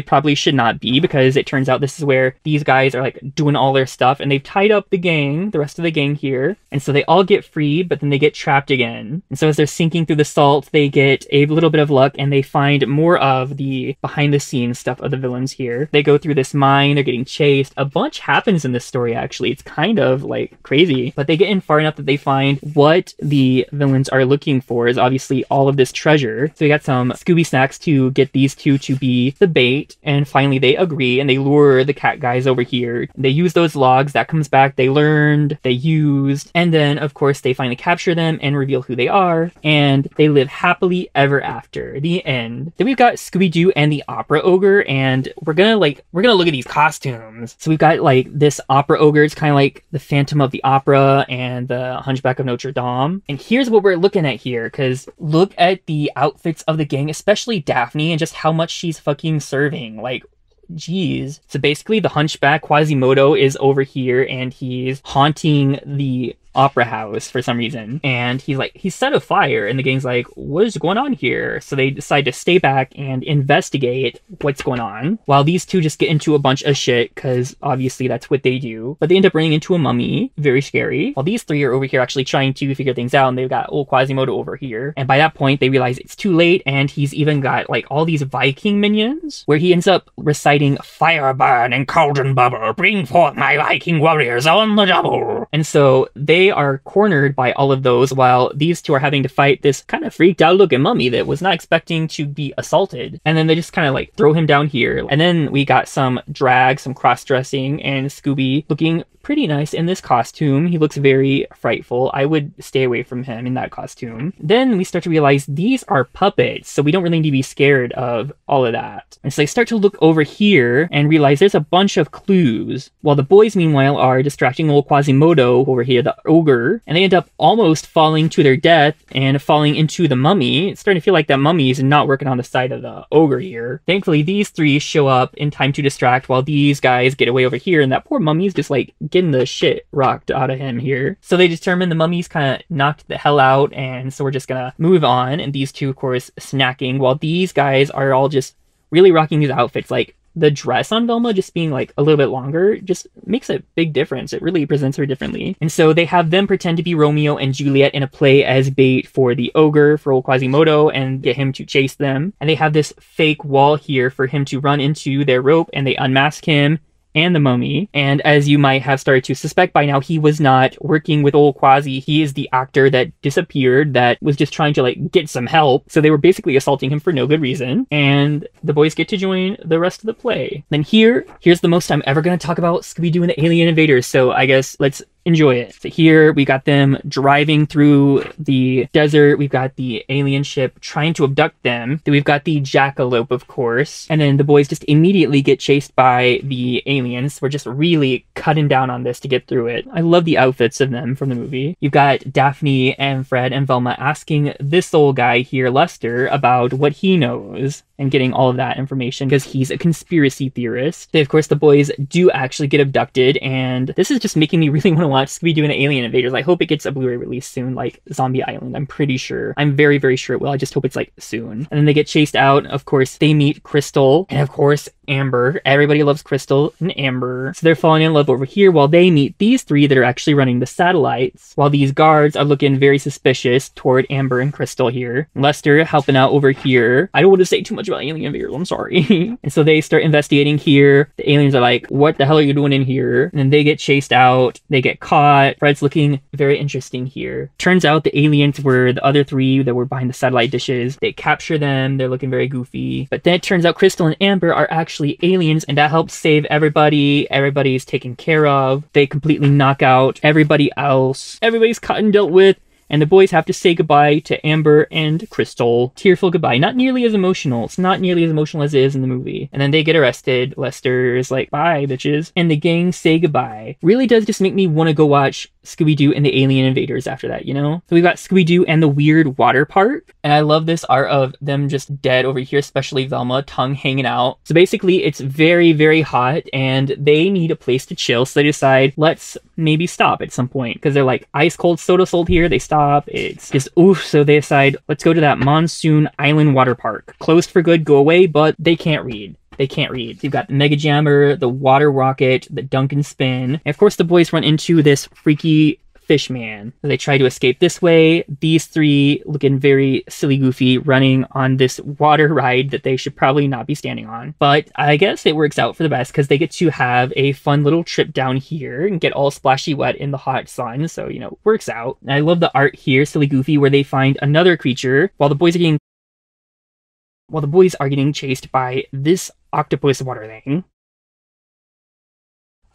probably should not be, because it turns out this is where these guys are like doing all their stuff, and they've tied up the gang, the rest of the gang here. And so they all get free, but then they get trapped again. And so as they're sinking through the salt, they get a little bit of luck and they find more of the behind the scenes stuff of the villains here. They go through this mine, they're getting chased. A bunch happens in this story, actually. It's kind of like crazy, but they get in far enough that they find what the villains are looking for is obviously all of this treasure. So we got some Scooby snacks to get these two to be the bait. And finally they agree and they lure the cat guys over here. They use those logs, that comes back, they learned, they used, and then of course they finally capture them and reveal who they are, and they live happily ever after. The end. Then we've got Scooby-Doo and the Opera Ogre, and we're gonna like we're gonna look at these costumes. So we've got like this Opera Ogre, it's kind of like the Phantom of the Opera and the Hunchback of Notre Dame. And here's what we're looking at here, because look at the outfits of the gang, especially Daphne, and just how much she's fucking serving. Like, jeez. So basically the Hunchback Quasimodo is over here and he's haunting the opera house for some reason, and he's like, he's set a fire, and the gang's like, what is going on here? So they decide to stay back and investigate what's going on, while these two just get into a bunch of shit, because obviously that's what they do. But they end up running into a mummy, very scary, while these three are over here actually trying to figure things out, and they've got old Quasimodo over here. And by that point they realize it's too late, and he's even got like all these Viking minions, where he ends up reciting, fire burn and cauldron bubble, bring forth my Viking warriors on the double. And so they They are cornered by all of those while these two are having to fight this kind of freaked out looking mummy that was not expecting to be assaulted. And then they just kind of like throw him down here. And then we got some drag, some cross-dressing, and Scooby looking pretty nice in this costume. He looks very frightful. I would stay away from him in that costume. Then we start to realize these are puppets, so we don't really need to be scared of all of that. And so they start to look over here and realize there's a bunch of clues, while the boys meanwhile are distracting old Quasimodo over here, the ogre, and they end up almost falling to their death and falling into the mummy. It's starting to feel like that mummy is not working on the side of the ogre here. Thankfully these three show up in time to distract while these guys get away over here, and that poor mummy is just like getting the shit rocked out of him here. So they determine the mummy's kind of knocked the hell out, and so we're just gonna move on. And these two, of course, snacking, while these guys are all just really rocking these outfits. Like, the dress on Velma just being like a little bit longer just makes a big difference. It really presents her differently. And so they have them pretend to be Romeo and Juliet in a play as bait for the ogre, for old Quasimodo, and get him to chase them. And they have this fake wall here for him to run into their rope, and they unmask him and the mummy. And as you might have started to suspect by now, he was not working with old Quasi. He is the actor that disappeared, that was just trying to like get some help. So they were basically assaulting him for no good reason, and the boys get to join the rest of the play. Then here, here's the most I'm ever going to talk about Scooby-Doo and the Alien Invaders, so I guess let's enjoy it. So here we got them driving through the desert. We've got the alien ship trying to abduct them. Then we've got the jackalope, of course. And then the boys just immediately get chased by the aliens. We're just really cutting down on this to get through it. I love the outfits of them from the movie. You've got Daphne and Fred and Velma asking this old guy here, Lester, about what he knows, and getting all of that information because he's a conspiracy theorist. They, of course, the boys do actually get abducted, and this is just making me really want to watch Scooby-Doo and Alien Invaders. I hope it gets a Blu-ray release soon, like Zombie Island. I'm pretty sure. I'm very, very sure it will. I just hope it's like soon. And then they get chased out. Of course, they meet Crystal, and of course, Amber. Everybody loves Crystal and Amber. So they're falling in love over here while they meet these three that are actually running the satellites, while these guards are looking very suspicious toward Amber and Crystal here. Lester helping out over here. I don't want to say too much about Alien Invaders, I'm sorry. And so they start investigating here. The aliens are like, what the hell are you doing in here? And then they get chased out. They get caught. Fred's looking very interesting here. Turns out the aliens were the other three that were behind the satellite dishes. They capture them. They're looking very goofy. But then it turns out Crystal and Amber are actually aliens, and that helps save everybody. Everybody's taken care of. They completely knock out everybody else. Everybody's caught and dealt with. and the boys have to say goodbye to Amber and Crystal. Tearful goodbye. Not nearly as emotional. It's not nearly as emotional as it is in the movie. And then they get arrested. Lester is like, bye, bitches. And the gang say goodbye. Really does just make me want to go watch Scooby-Doo and the Alien Invaders after that, you know? So we've got Scooby-Doo and the weird water park. And I love this art of them just dead over here, especially Velma, tongue hanging out. So basically, it's very, very hot, and they need a place to chill. So they decide, let's maybe stop at some point. Because they're like, ice cold soda sold here. They stop. It's just, oof. So they decide, let's go to that Monsoon Island water park. Closed for good, go away, but they can't read. They can't read. So you've got the Mega Jammer, the Water Rocket, the Duncan Spin. And of course, the boys run into this freaky fish man. So they try to escape this way. These three looking very silly goofy running on this water ride that they should probably not be standing on. But I guess it works out for the best because they get to have a fun little trip down here and get all splashy wet in the hot sun. So, you know, it works out. And I love the art here, silly goofy, where they find another creature while the boys are getting while the boys are getting chased by this octopus water thing.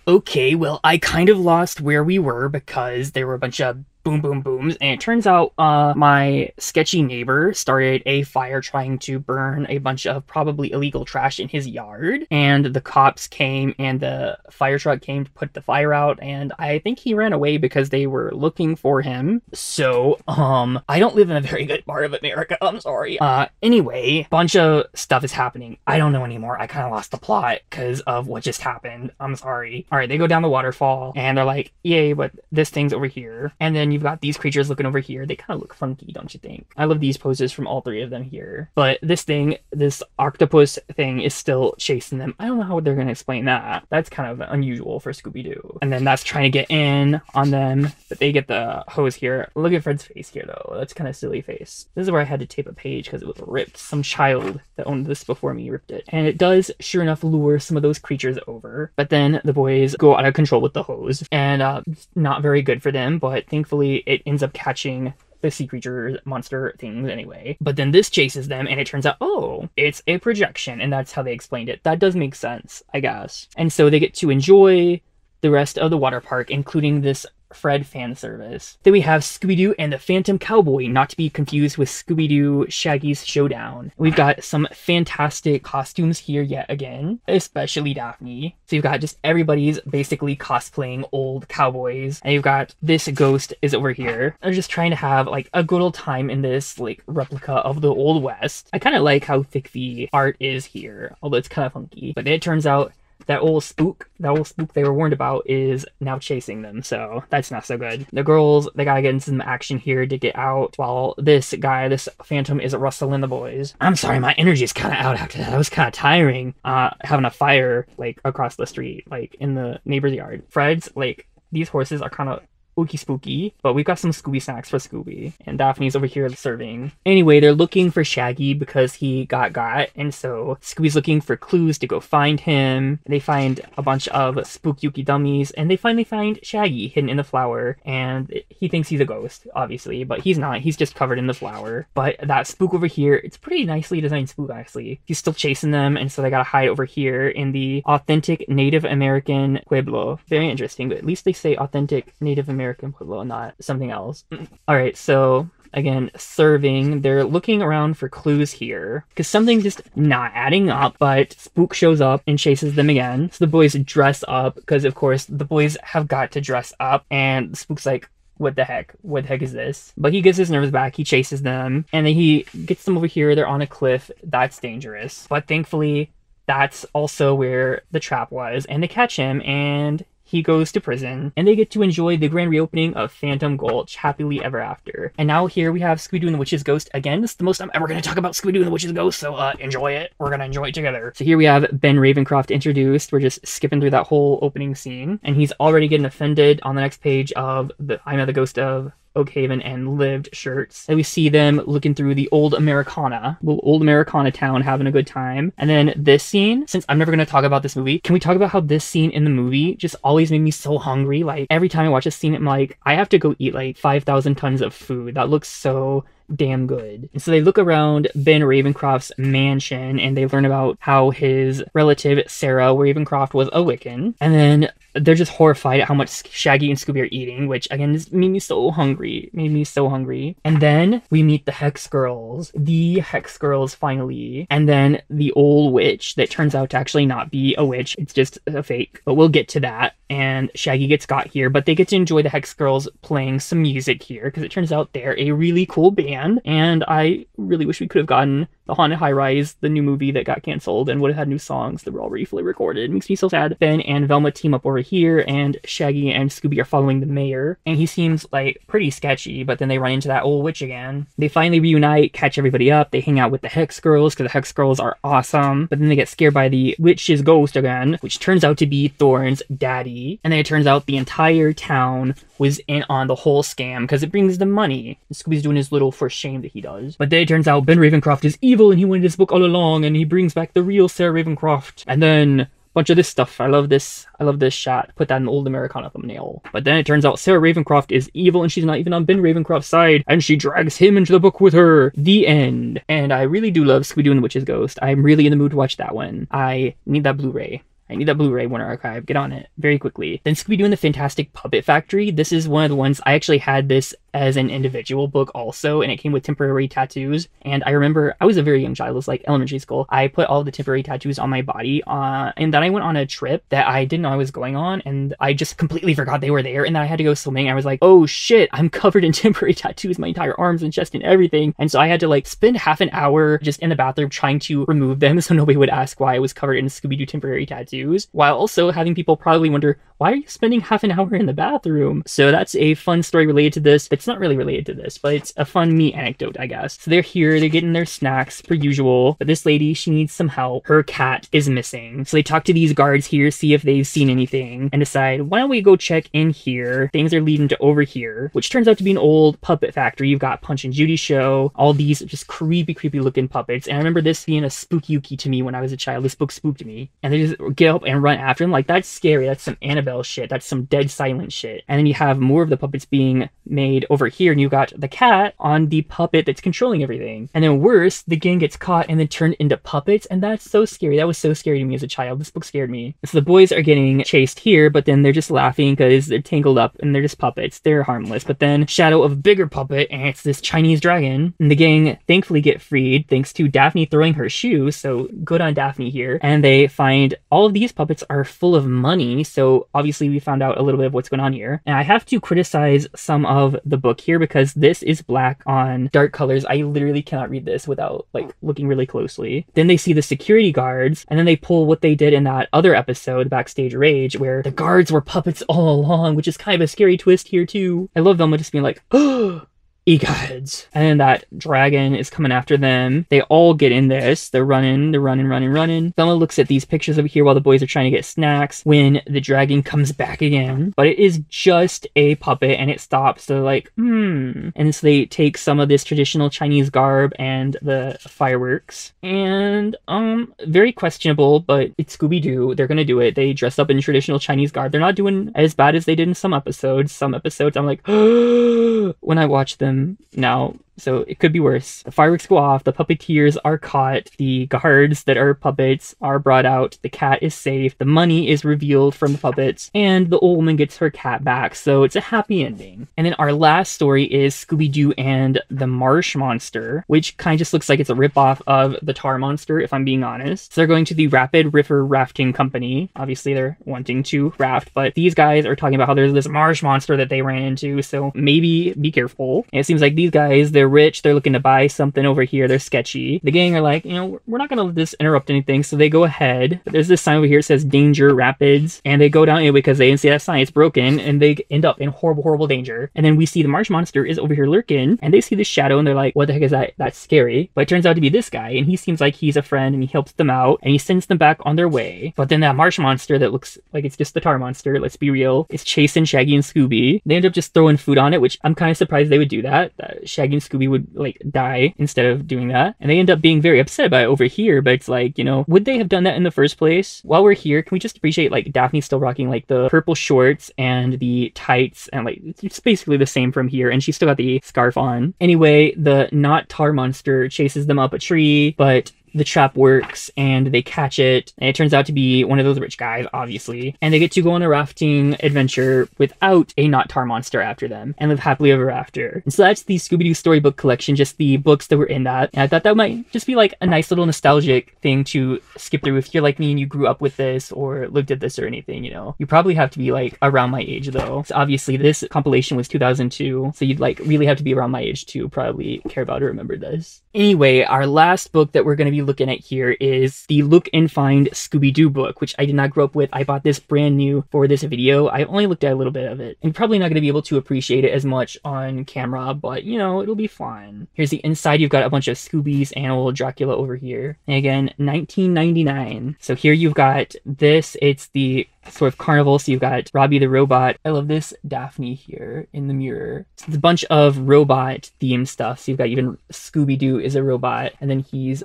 Okay, well, I kind of lost where we were because there were a bunch of boom, boom, booms. And it turns out uh, my sketchy neighbor started a fire trying to burn a bunch of probably illegal trash in his yard. And the cops came and the fire truck came to put the fire out. And I think he ran away because they were looking for him. So, um, I don't live in a very good part of America. I'm sorry. Uh, anyway, bunch of stuff is happening. I don't know anymore. I kind of lost the plot because of what just happened. I'm sorry. All right, they go down the waterfall and they're like, yay, but this thing's over here. And then you You've got these creatures looking over here. They kind of look funky, don't you think? I love these poses from all three of them here. But this thing, this octopus thing is still chasing them. I don't know how they're going to explain that. That's kind of unusual for Scooby-Doo. And then that's trying to get in on them, but they get the hose here. Look at Fred's face here, though. That's kind of silly face. This is where I had to tape a page because it was ripped. Some child that owned this before me ripped it. And it does, sure enough, lure some of those creatures over. But then the boys go out of control with the hose. And uh, it's not very good for them, but thankfully, it ends up catching the sea creature monster things anyway. But then this chases them and it turns out, oh, it's a projection. And that's how they explained it. That does make sense, I guess. And so they get to enjoy the rest of the water park, including this Fred fan service. Then we have Scooby-Doo and the Phantom Cowboy, not to be confused with Scooby-Doo Shaggy's Showdown. We've got some fantastic costumes here yet again, especially Daphne. So you've got just everybody's basically cosplaying old cowboys, and you've got this ghost is over here. They're just trying to have like a good old time in this like replica of the Old West. I kind of like how thick the art is here, although it's kind of funky. But then it turns out That old spook, that old spook they were warned about is now chasing them, so that's not so good. The girls, they gotta get into some action here to get out while this guy, this phantom, is rustling the boys. I'm sorry, my energy's kind of out after that. That was kind of tiring, uh, having a fire, like, across the street, like, in the neighbor's yard. Fred's, like, these horses are kind of ooky spooky, but we've got some Scooby snacks for Scooby, and Daphne's over here serving. Anyway, they're looking for Shaggy because he got got, and so Scooby's looking for clues to go find him. They find a bunch of spook yuki dummies, and they finally find Shaggy hidden in the flower, and he thinks he's a ghost, obviously, but he's not. He's just covered in the flower. But that spook over here, it's pretty nicely designed spook, actually. He's still chasing them, and so they gotta hide over here in the authentic Native American Pueblo. Very interesting, but at least they say authentic Native American American Pueblo, not something else. All right, so again, serving, they're looking around for clues here because something's just not adding up, but spook shows up and chases them again. So the boys dress up because of course the boys have got to dress up, and the spook's like, what the heck? What the heck is this? But he gets his nerves back. He chases them and then he gets them over here. They're on a cliff. That's dangerous. But thankfully, that's also where the trap was, and they catch him and he goes to prison, and they get to enjoy the grand reopening of Phantom Gulch happily ever after. And now here we have Scooby-Doo and the Witch's Ghost. Again, this is the most I'm ever going to talk about Scooby-Doo and the Witch's Ghost, so uh, enjoy it. We're going to enjoy it together. So here we have Ben Ravencroft introduced. We're just skipping through that whole opening scene, and he's already getting offended on the next page of the I'm the Ghost of Oak Haven and Lived shirts. And we see them looking through the old Americana, little old Americana town, having a good time. And then this scene, since I'm never going to talk about this movie, can we talk about how this scene in the movie just always made me so hungry? Like every time I watch this scene, I'm like, I have to go eat like five thousand tons of food. That looks so damn good. And so they look around Ben Ravencroft's mansion and they learn about how his relative Sarah Ravencroft was a Wiccan. And then they're just horrified at how much Shaggy and Scooby are eating, which again just made me so hungry. Made me so hungry. And then we meet the Hex Girls. The Hex Girls finally. And then the old witch that turns out to actually not be a witch. It's just a fake. But we'll get to that. And Shaggy gets got here, but they get to enjoy the Hex Girls playing some music here because it turns out they're a really cool band. And I really wish we could have gotten The Haunted High Rise, the new movie that got canceled, and would have had new songs that were all refully recorded. It makes me so sad. Ben and Velma team up over here, and Shaggy and Scooby are following the mayor, and he seems like pretty sketchy, but then they run into that old witch again. They finally reunite, catch everybody up, they hang out with the Hex Girls, because the Hex Girls are awesome, but then they get scared by the witch's ghost again, which turns out to be Thorne's daddy, and then it turns out the entire town was in on the whole scam, because it brings them money. And Scooby's doing his little for shame that he does. But then it turns out Ben Ravencroft is evil, and he wanted this book all along, and he brings back the real Sarah Ravencroft. And then a bunch of this stuff. I love this. I love this shot. Put that in the old Americana thumbnail. But then it turns out Sarah Ravencroft is evil, and she's not even on Ben Ravencroft's side, and she drags him into the book with her. The end. And I really do love Scooby-Doo and the Witch's Ghost. I'm really in the mood to watch that one. I need that Blu-ray. I need that Blu-ray Warner Archive. Get on it very quickly. Then Scooby-Doo and the Fantastic Puppet Factory. This is one of the ones I actually had this as an individual book also, and it came with temporary tattoos. And I remember I was a very young child. It was like elementary school. I put all the temporary tattoos on my body, uh, and then I went on a trip that I didn't know I was going on, and I just completely forgot they were there. And then I had to go swimming. I was like, oh shit, I'm covered in temporary tattoos, my entire arms and chest and everything. And so I had to like spend half an hour just in the bathroom trying to remove them so nobody would ask why I was covered in Scooby-Doo temporary tattoos, while also having people probably wonder, why are you spending half an hour in the bathroom? So that's a fun story related to this. It's not really related to this, but it's a fun me anecdote, I guess. So they're here, they're getting their snacks per usual, but this lady, she needs some help. Her cat is missing. So they talk to these guards here, see if they've seen anything, and decide, why don't we go check in here? Things are leading to over here, which turns out to be an old puppet factory. You've got Punch and Judy show, all these just creepy, creepy looking puppets. And I remember this being a spooky-ooky to me when I was a child. This book spooked me. And they just get up and run after him. Like, that's scary. That's some Annabelle shit. That's some Dead Silent shit. And then you have more of the puppets being made over here, and you got the cat on the puppet that's controlling everything. And then worse, the gang gets caught and then turned into puppets, and that's so scary. That was so scary to me as a child. This book scared me. So the boys are getting chased here, but then they're just laughing because they're tangled up and they're just puppets. They're harmless. But then shadow of bigger puppet, and it's this Chinese dragon. And the gang thankfully get freed thanks to Daphne throwing her shoe, so good on Daphne here. And they find all of these puppets are full of money, so obviously we found out a little bit of what's going on here. And I have to criticize some of the book here because this is black on dark colors. I literally cannot read this without like looking really closely. Then they see the security guards, and then they pull what they did in that other episode, Backstage Rage, where the guards were puppets all along, which is kind of a scary twist here too. I love Velma just being like, oh, egods. And then that dragon is coming after them. They all get in this. They're running, they're running, running, running. Velma looks at these pictures over here while the boys are trying to get snacks when the dragon comes back again. But it is just a puppet, and it stops. They're like, hmm. And so they take some of this traditional Chinese garb and the fireworks. And, um, very questionable, but it's Scooby-Doo. They're gonna do it. They dress up in traditional Chinese garb. They're not doing as bad as they did in some episodes. Some episodes, I'm like, when I watch them now, so it could be worse. The fireworks go off, the puppeteers are caught, the guards that are puppets are brought out, the cat is safe, the money is revealed from the puppets, and the old woman gets her cat back, so it's a happy ending. And then our last story is Scooby-Doo and the Marsh Monster, which kind of just looks like it's a ripoff of the Tar Monster, if I'm being honest. So they're going to the Rapid River Rafting Company. Obviously they're wanting to raft, but these guys are talking about how there's this marsh monster that they ran into, so maybe be careful. And it seems like these guys, they're rich, they're looking to buy something over here, they're sketchy. The gang are like, you know, we're not gonna let this interrupt anything, so they go ahead. But there's this sign over here, it says Danger Rapids, and they go down anyway because they didn't see that sign, it's broken, and they end up in horrible, horrible danger. And then we see the Marsh Monster is over here lurking, and they see the shadow, and they're like, what the heck is that? That's scary. But it turns out to be this guy, and he seems like he's a friend, and he helps them out, and he sends them back on their way. But then that Marsh Monster that looks like it's just the Tar Monster, let's be real, is chasing Shaggy and Scooby. They end up just throwing food on it, which I'm kind of surprised they would do that. that Shaggy and Scooby Scooby would, like, die instead of doing that. And they end up being very upset about it over here, but it's like, you know, would they have done that in the first place? While we're here, can we just appreciate, like, Daphne's still rocking, like, the purple shorts and the tights, and, like, it's basically the same from here, and she's still got the scarf on. Anyway, the not tar monster chases them up a tree, but the trap works and they catch it, and it turns out to be one of those rich guys, obviously, and they get to go on a rafting adventure without a not tar monster after them and live happily ever after. And so that's the Scooby-Doo Storybook Collection, just the books that were in that, and I thought that might just be like a nice little nostalgic thing to skip through if you're like me and you grew up with this or looked at this or anything. You know, you probably have to be like around my age though, so obviously this compilation was two thousand two, so you'd like really have to be around my age to probably care about or remember this. Anyway, our last book that we're going to be looking at here is the Look and Find Scooby-Doo book, which I did not grow up with. I bought this brand new for this video. I only looked at a little bit of it and probably not going to be able to appreciate it as much on camera, but you know, it'll be fun. Here's the inside. You've got a bunch of Scoobies and old Dracula over here. And again, nineteen ninety-nine. So here you've got this. It's the sort of carnival, so you've got Robbie the robot. I love this Daphne here in the mirror. So it's a bunch of robot themed stuff. So you've got even Scooby-Doo is a robot, and then he's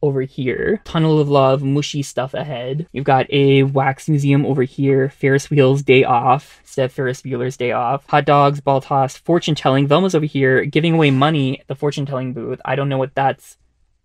over here. Tunnel of Love, mushy stuff ahead. You've got a wax museum over here. Ferris wheels day off instead of Ferris Bueller's day off. Hot dogs, ball toss, fortune telling. Velma's over here giving away money at the fortune telling booth. I don't know what that's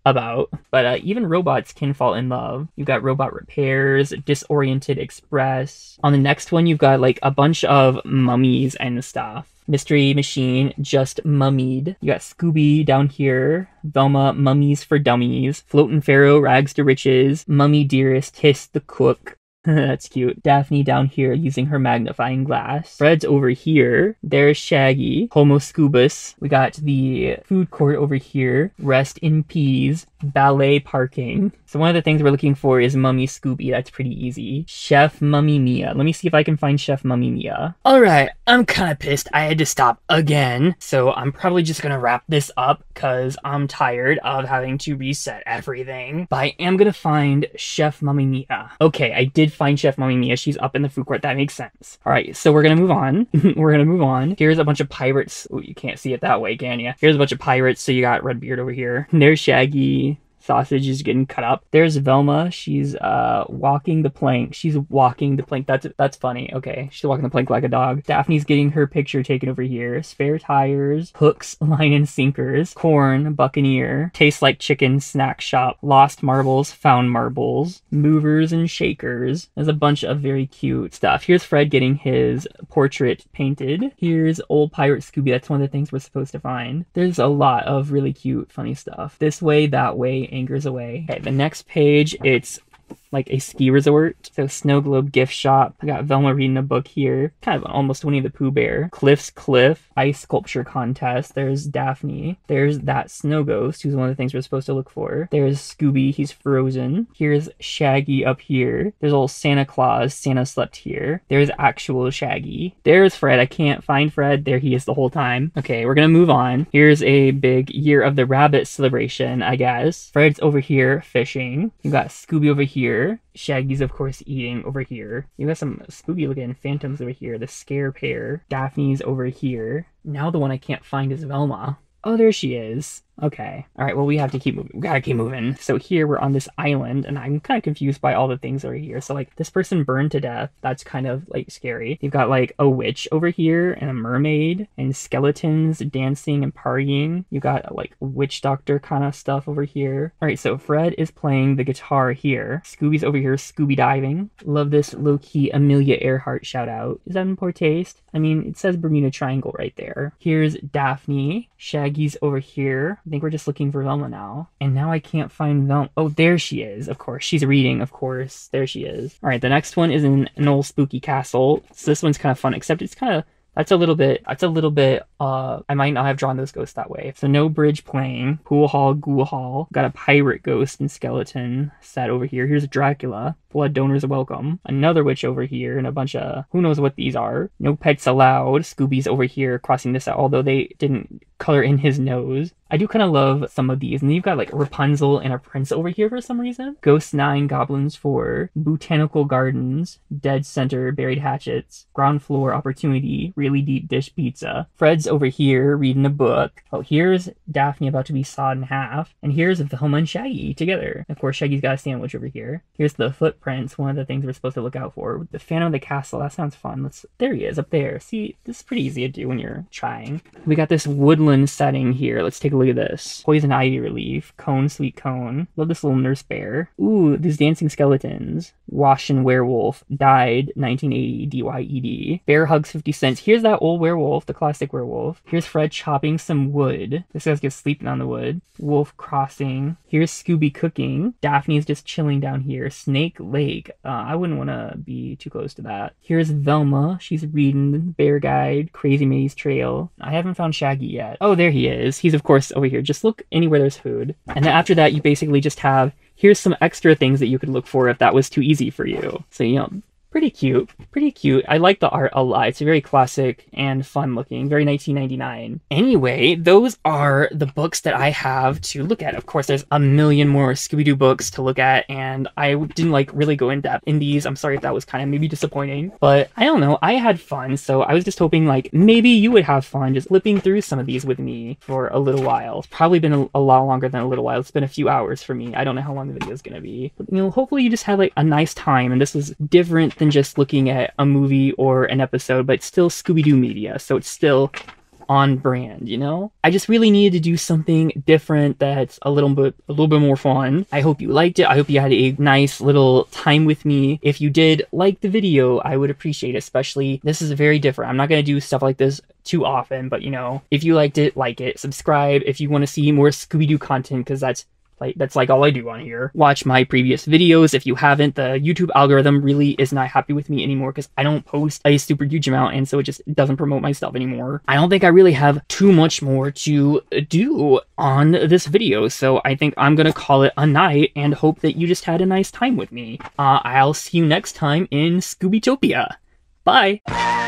about, but uh, even robots can fall in love. You've got robot repairs, disoriented express. On the next one, you've got like a bunch of mummies and stuff. Mystery Machine, just mummied. You got Scooby down here, Velma, Mummies for Dummies, Floatin' Pharaoh, Rags to Riches, Mummy Dearest, Hiss the Cook. That's cute. Daphne down here using her magnifying glass. Fred's over here. There's Shaggy. Homo Scoobus. We got the food court over here. Rest in Peace. Ballet parking. So one of the things we're looking for is Mummy Scooby. That's pretty easy. Chef Mummy Mia. Let me see if I can find Chef Mummy Mia. All right. I'm kind of pissed. I had to stop again. So I'm probably just going to wrap this up because I'm tired of having to reset everything. But I am going to find Chef Mummy Mia. Okay. I did find Chef Mummy Mia. She's up in the food court. That makes sense. All right. So we're going to move on. We're going to move on. Here's a bunch of pirates. Oh, you can't see it that way, can you? Here's a bunch of pirates. So you got Redbeard over here. There's Shaggy. Sausage is getting cut up. There's Velma. She's uh walking the plank. She's walking the plank. That's that's funny. Okay. She's walking the plank like a dog. Daphne's getting her picture taken over here. Spare tires, hooks, line and sinkers, corn, buccaneer, tastes like chicken, snack shop, lost marbles, found marbles, movers and shakers. There's a bunch of very cute stuff. Here's Fred getting his portrait painted. Here's old pirate Scooby. That's one of the things we're supposed to find. There's a lot of really cute, funny stuff. This way, that way, angers away. Okay, the next page, it's like a ski resort. So Snow Globe gift shop. I got Velma reading a book here. Kind of almost Winnie the Pooh Bear. Cliff's Cliff. Ice sculpture contest. There's Daphne. There's that snow ghost, who's one of the things we're supposed to look for. There's Scooby. He's frozen. Here's Shaggy up here. There's old Santa Claus. Santa slept here. There's actual Shaggy. There's Fred. I can't find Fred. There he is the whole time. Okay, we're gonna move on. Here's a big Year of the Rabbit celebration, I guess. Fred's over here fishing. You got Scooby over here. Shaggy's, of course, eating over here. You got some spooky looking phantoms over here. The scare pair. Daphne's over here. Now the one I can't find is Velma. Oh, there she is. Okay. All right. Well, we have to keep moving. We gotta keep moving. So here we're on this island, and I'm kind of confused by all the things over here. So like this person burned to death. That's kind of like scary. You've got like a witch over here and a mermaid and skeletons dancing and partying. You got like witch doctor kind of stuff over here. All right. So Fred is playing the guitar here. Scooby's over here Scooby diving. Love this low key Amelia Earhart shout out. Is that in poor taste? I mean, it says Bermuda Triangle right there. Here's Daphne. Shaggy's over here. I think we're just looking for Velma now. And now I can't find Velma. Oh, there she is. Of course. She's reading, of course. There she is. All right. The next one is in an old spooky castle. So this one's kind of fun, except it's kind of, that's a little bit, that's a little bit, uh, I might not have drawn those ghosts that way. So no bridge playing, pool hall, ghoul hall, got a pirate ghost and skeleton set over here. Here's Dracula, blood donors welcome, another witch over here, and a bunch of, who knows what these are. No pets allowed, Scooby's over here crossing this out, although they didn't color in his nose. I do kind of love some of these. And then you've got like Rapunzel and a prince over here for some reason. Ghosts Nine Goblins for Botanical Gardens, Dead Center, Buried Hatchets, Ground Floor Opportunity, Really Deep Dish Pizza. Fred's over here reading a book. Oh, here's Daphne about to be sawed in half. And here's Velma and Shaggy together. Of course, Shaggy's got a sandwich over here. Here's the footprints, one of the things we're supposed to look out for. The Phantom of the Castle, that sounds fun. Let's, there he is up there. See, this is pretty easy to do when you're trying. We got this woodland setting here. Let's take a look. Look at this. Poison Ivy Relief, Cone Sweet Cone. Love this little nurse bear. Ooh, these dancing skeletons. Wash and Werewolf, died nineteen eighty, D Y E D. Bear Hugs fifty cents. Here's that old werewolf, the classic werewolf. Here's Fred chopping some wood. This guy's just sleeping on the wood. Wolf Crossing. Here's Scooby cooking. Daphne's just chilling down here. Snake Lake. Uh, I wouldn't want to be too close to that. Here's Velma. She's reading the Bear Guide, Crazy Maze Trail. I haven't found Shaggy yet. Oh, there he is. He's, of course, over here. Just look anywhere there's food. And then after that, you basically just have, here's some extra things that you could look for if that was too easy for you. So, you know, pretty cute. Pretty cute. I like the art a lot. It's very classic and fun looking. Very nineteen ninety-nine. Anyway, those are the books that I have to look at. Of course, there's a million more Scooby-Doo books to look at, and I didn't like really go in depth in these. I'm sorry if that was kind of maybe disappointing, but I don't know. I had fun, so I was just hoping like maybe you would have fun just flipping through some of these with me for a little while. It's probably been a, a lot longer than a little while. It's been a few hours for me. I don't know how long the video is going to be. But, you know, hopefully you just had like a nice time, and this was different than just looking at a movie or an episode, but it's still Scooby-Doo media, so it's still on brand, you know? I just really needed to do something different that's a little bit a little bit more fun. I hope you liked it. I hope you had a nice little time with me. If you did like the video, I would appreciate it, especially this is very different. I'm not going to do stuff like this too often, but you know, if you liked it, like it. Subscribe if you want to see more Scooby-Doo content, because that's Like, that's like all I do on here. Watch my previous videos if you haven't. The YouTube algorithm really is not happy with me anymore because I don't post a super huge amount, and so it just doesn't promote my stuff anymore. I don't think I really have too much more to do on this video, so I think I'm gonna call it a night and hope that you just had a nice time with me. Uh, I'll see you next time in Scoobytopia. Bye!